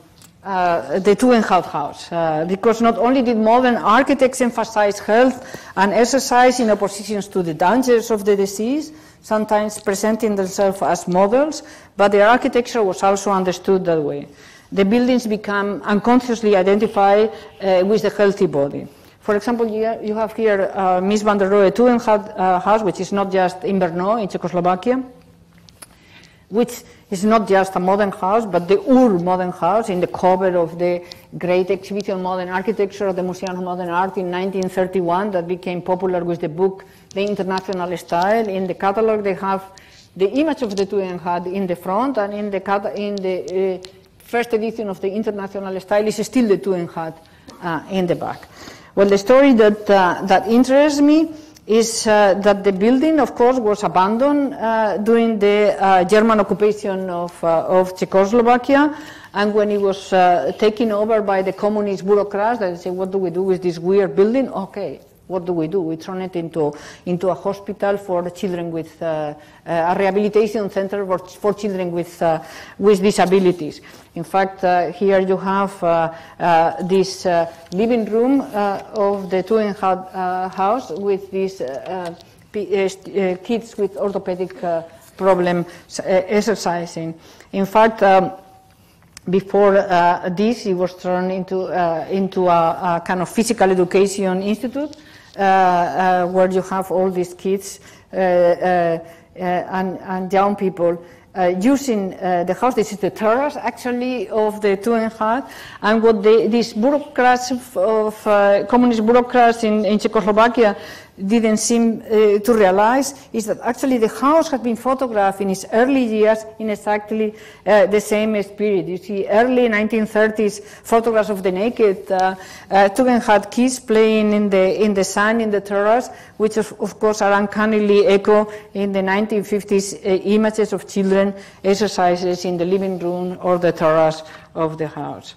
uh, the Tugendhat house, uh, because not only did modern architects emphasize health and exercise in opposition to the dangers of the disease, sometimes presenting themselves as models, but their architecture was also understood that way. The buildings become unconsciously identified uh, with the healthy body. For example, you have here uh, Mies van der Rohe Tugendhat uh, house, which is not just in Brno in Czechoslovakia, which is not just a modern house, but the Ur-modern house in the cover of the great exhibition on modern architecture at the Museum of Modern Art in nineteen thirty-one that became popular with the book The International Style. In the catalogue they have the image of the Tugendhat in the front, and in the, in the uh, first edition of the International Style is still the Tugendhat uh, in the back. Well, the story that, uh, that interests me is uh, that the building, of course, was abandoned uh, during the uh, German occupation of, uh, of Czechoslovakia, and when it was uh, taken over by the communist bureaucrats, they said, what do we do with this weird building? Okay, what do we do? We turn it into, into a hospital for the children with, uh, a rehabilitation center for, for children with, uh, with disabilities. In fact, uh, here you have uh, uh, this uh, living room uh, of the Tugendhat uh, house with these uh, uh, uh, kids with orthopedic uh, problems uh, exercising. In fact, um, before uh, this, it was turned into, uh, into a, a kind of physical education institute, Uh, uh, where you have all these kids uh, uh, uh, and, and young people uh, using uh, the house. This is the terrace, actually, of the Tugendhat. And what they, these bureaucrats of, of uh, communist bureaucrats in, in Czechoslovakia didn't seem uh, to realize is that actually the house had been photographed in its early years in exactly uh, the same spirit. You see early nineteen thirties photographs of the naked uh, uh, Tugendhat kids playing in the in the sun in the terrace, which of, of course are uncannily echo in the nineteen fifties uh, images of children exercises in the living room or the terrace of the house.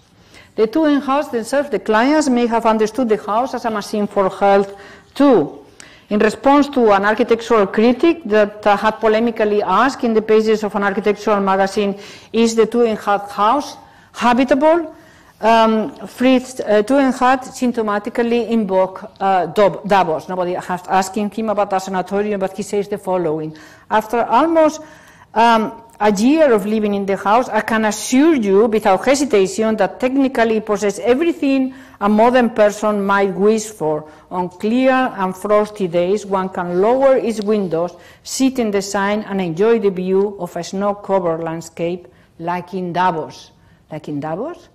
The Tugendhat themselves, the clients, may have understood the house as a machine for health too. In response to an architectural critic that uh, had polemically asked in the pages of an architectural magazine, is the Tugendhat house habitable? Um, Fritz uh, Tugendhat symptomatically invoked uh, Davos. Nobody has asked him about a sanatorium, but he says the following. After almost um, a year of living in the house, I can assure you without hesitation that technically it possesses everything a modern person might wish for. On clear and frosty days, one can lower its windows, sit in the sun, and enjoy the view of a snow-covered landscape, like in Davos. Like in Davos?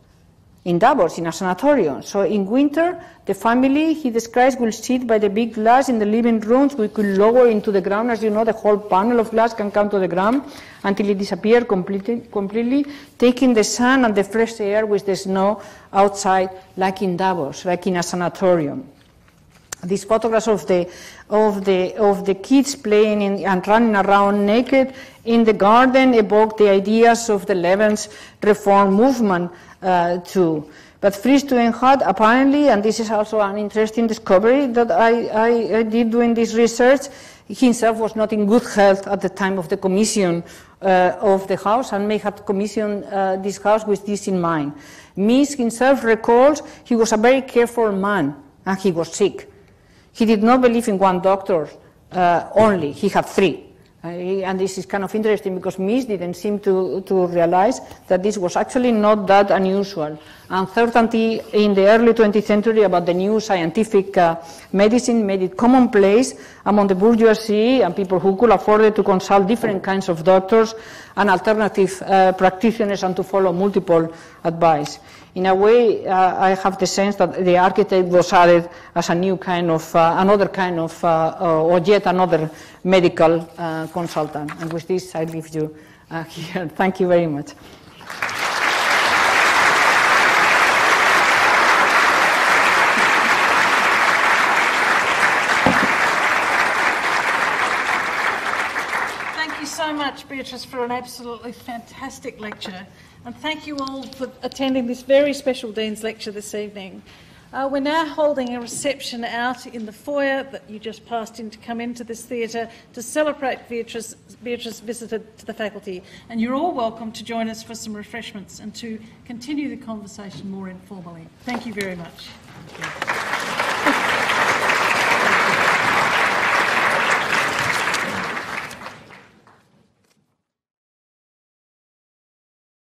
In Davos, in a sanatorium. So in winter, the family, he describes, will sit by the big glass in the living rooms. We could lower into the ground. As you know, the whole panel of glass can come to the ground until it disappears completely, completely, taking the sun and the fresh air with the snow outside, like in Davos, like in a sanatorium. These photographs of the, of the, of the kids playing in, and running around naked in the garden evoke the ideas of the eleventh reform movement uh, too. But Fritz Tugendhat apparently, and this is also an interesting discovery that I, I, I did doing this research, he himself was not in good health at the time of the commission uh, of the house and may have commissioned uh, this house with this in mind. Mies himself recalls he was a very careful man and he was sick. He did not believe in one doctor uh, only. He had three. Uh, and this is kind of interesting because Mies didn't seem to, to realize that this was actually not that unusual. Uncertainty in the early twentieth century about the new scientific uh, medicine made it commonplace among the bourgeoisie and people who could afford it to consult different kinds of doctors and alternative uh, practitioners and to follow multiple advice. In a way, uh, I have the sense that the architect was added as a new kind of, uh, another kind of, uh, or yet another medical uh, consultant. And with this, I leave you uh, here. Thank you very much. Thank you so much, Beatriz, for an absolutely fantastic lecture. And thank you all for attending this very special Dean's Lecture this evening. Uh, we're now holding a reception out in the foyer that you just passed in to come into this theatre to celebrate Beatriz, Beatriz visited to the faculty. And you're all welcome to join us for some refreshments and to continue the conversation more informally. Thank you very much. Thank you.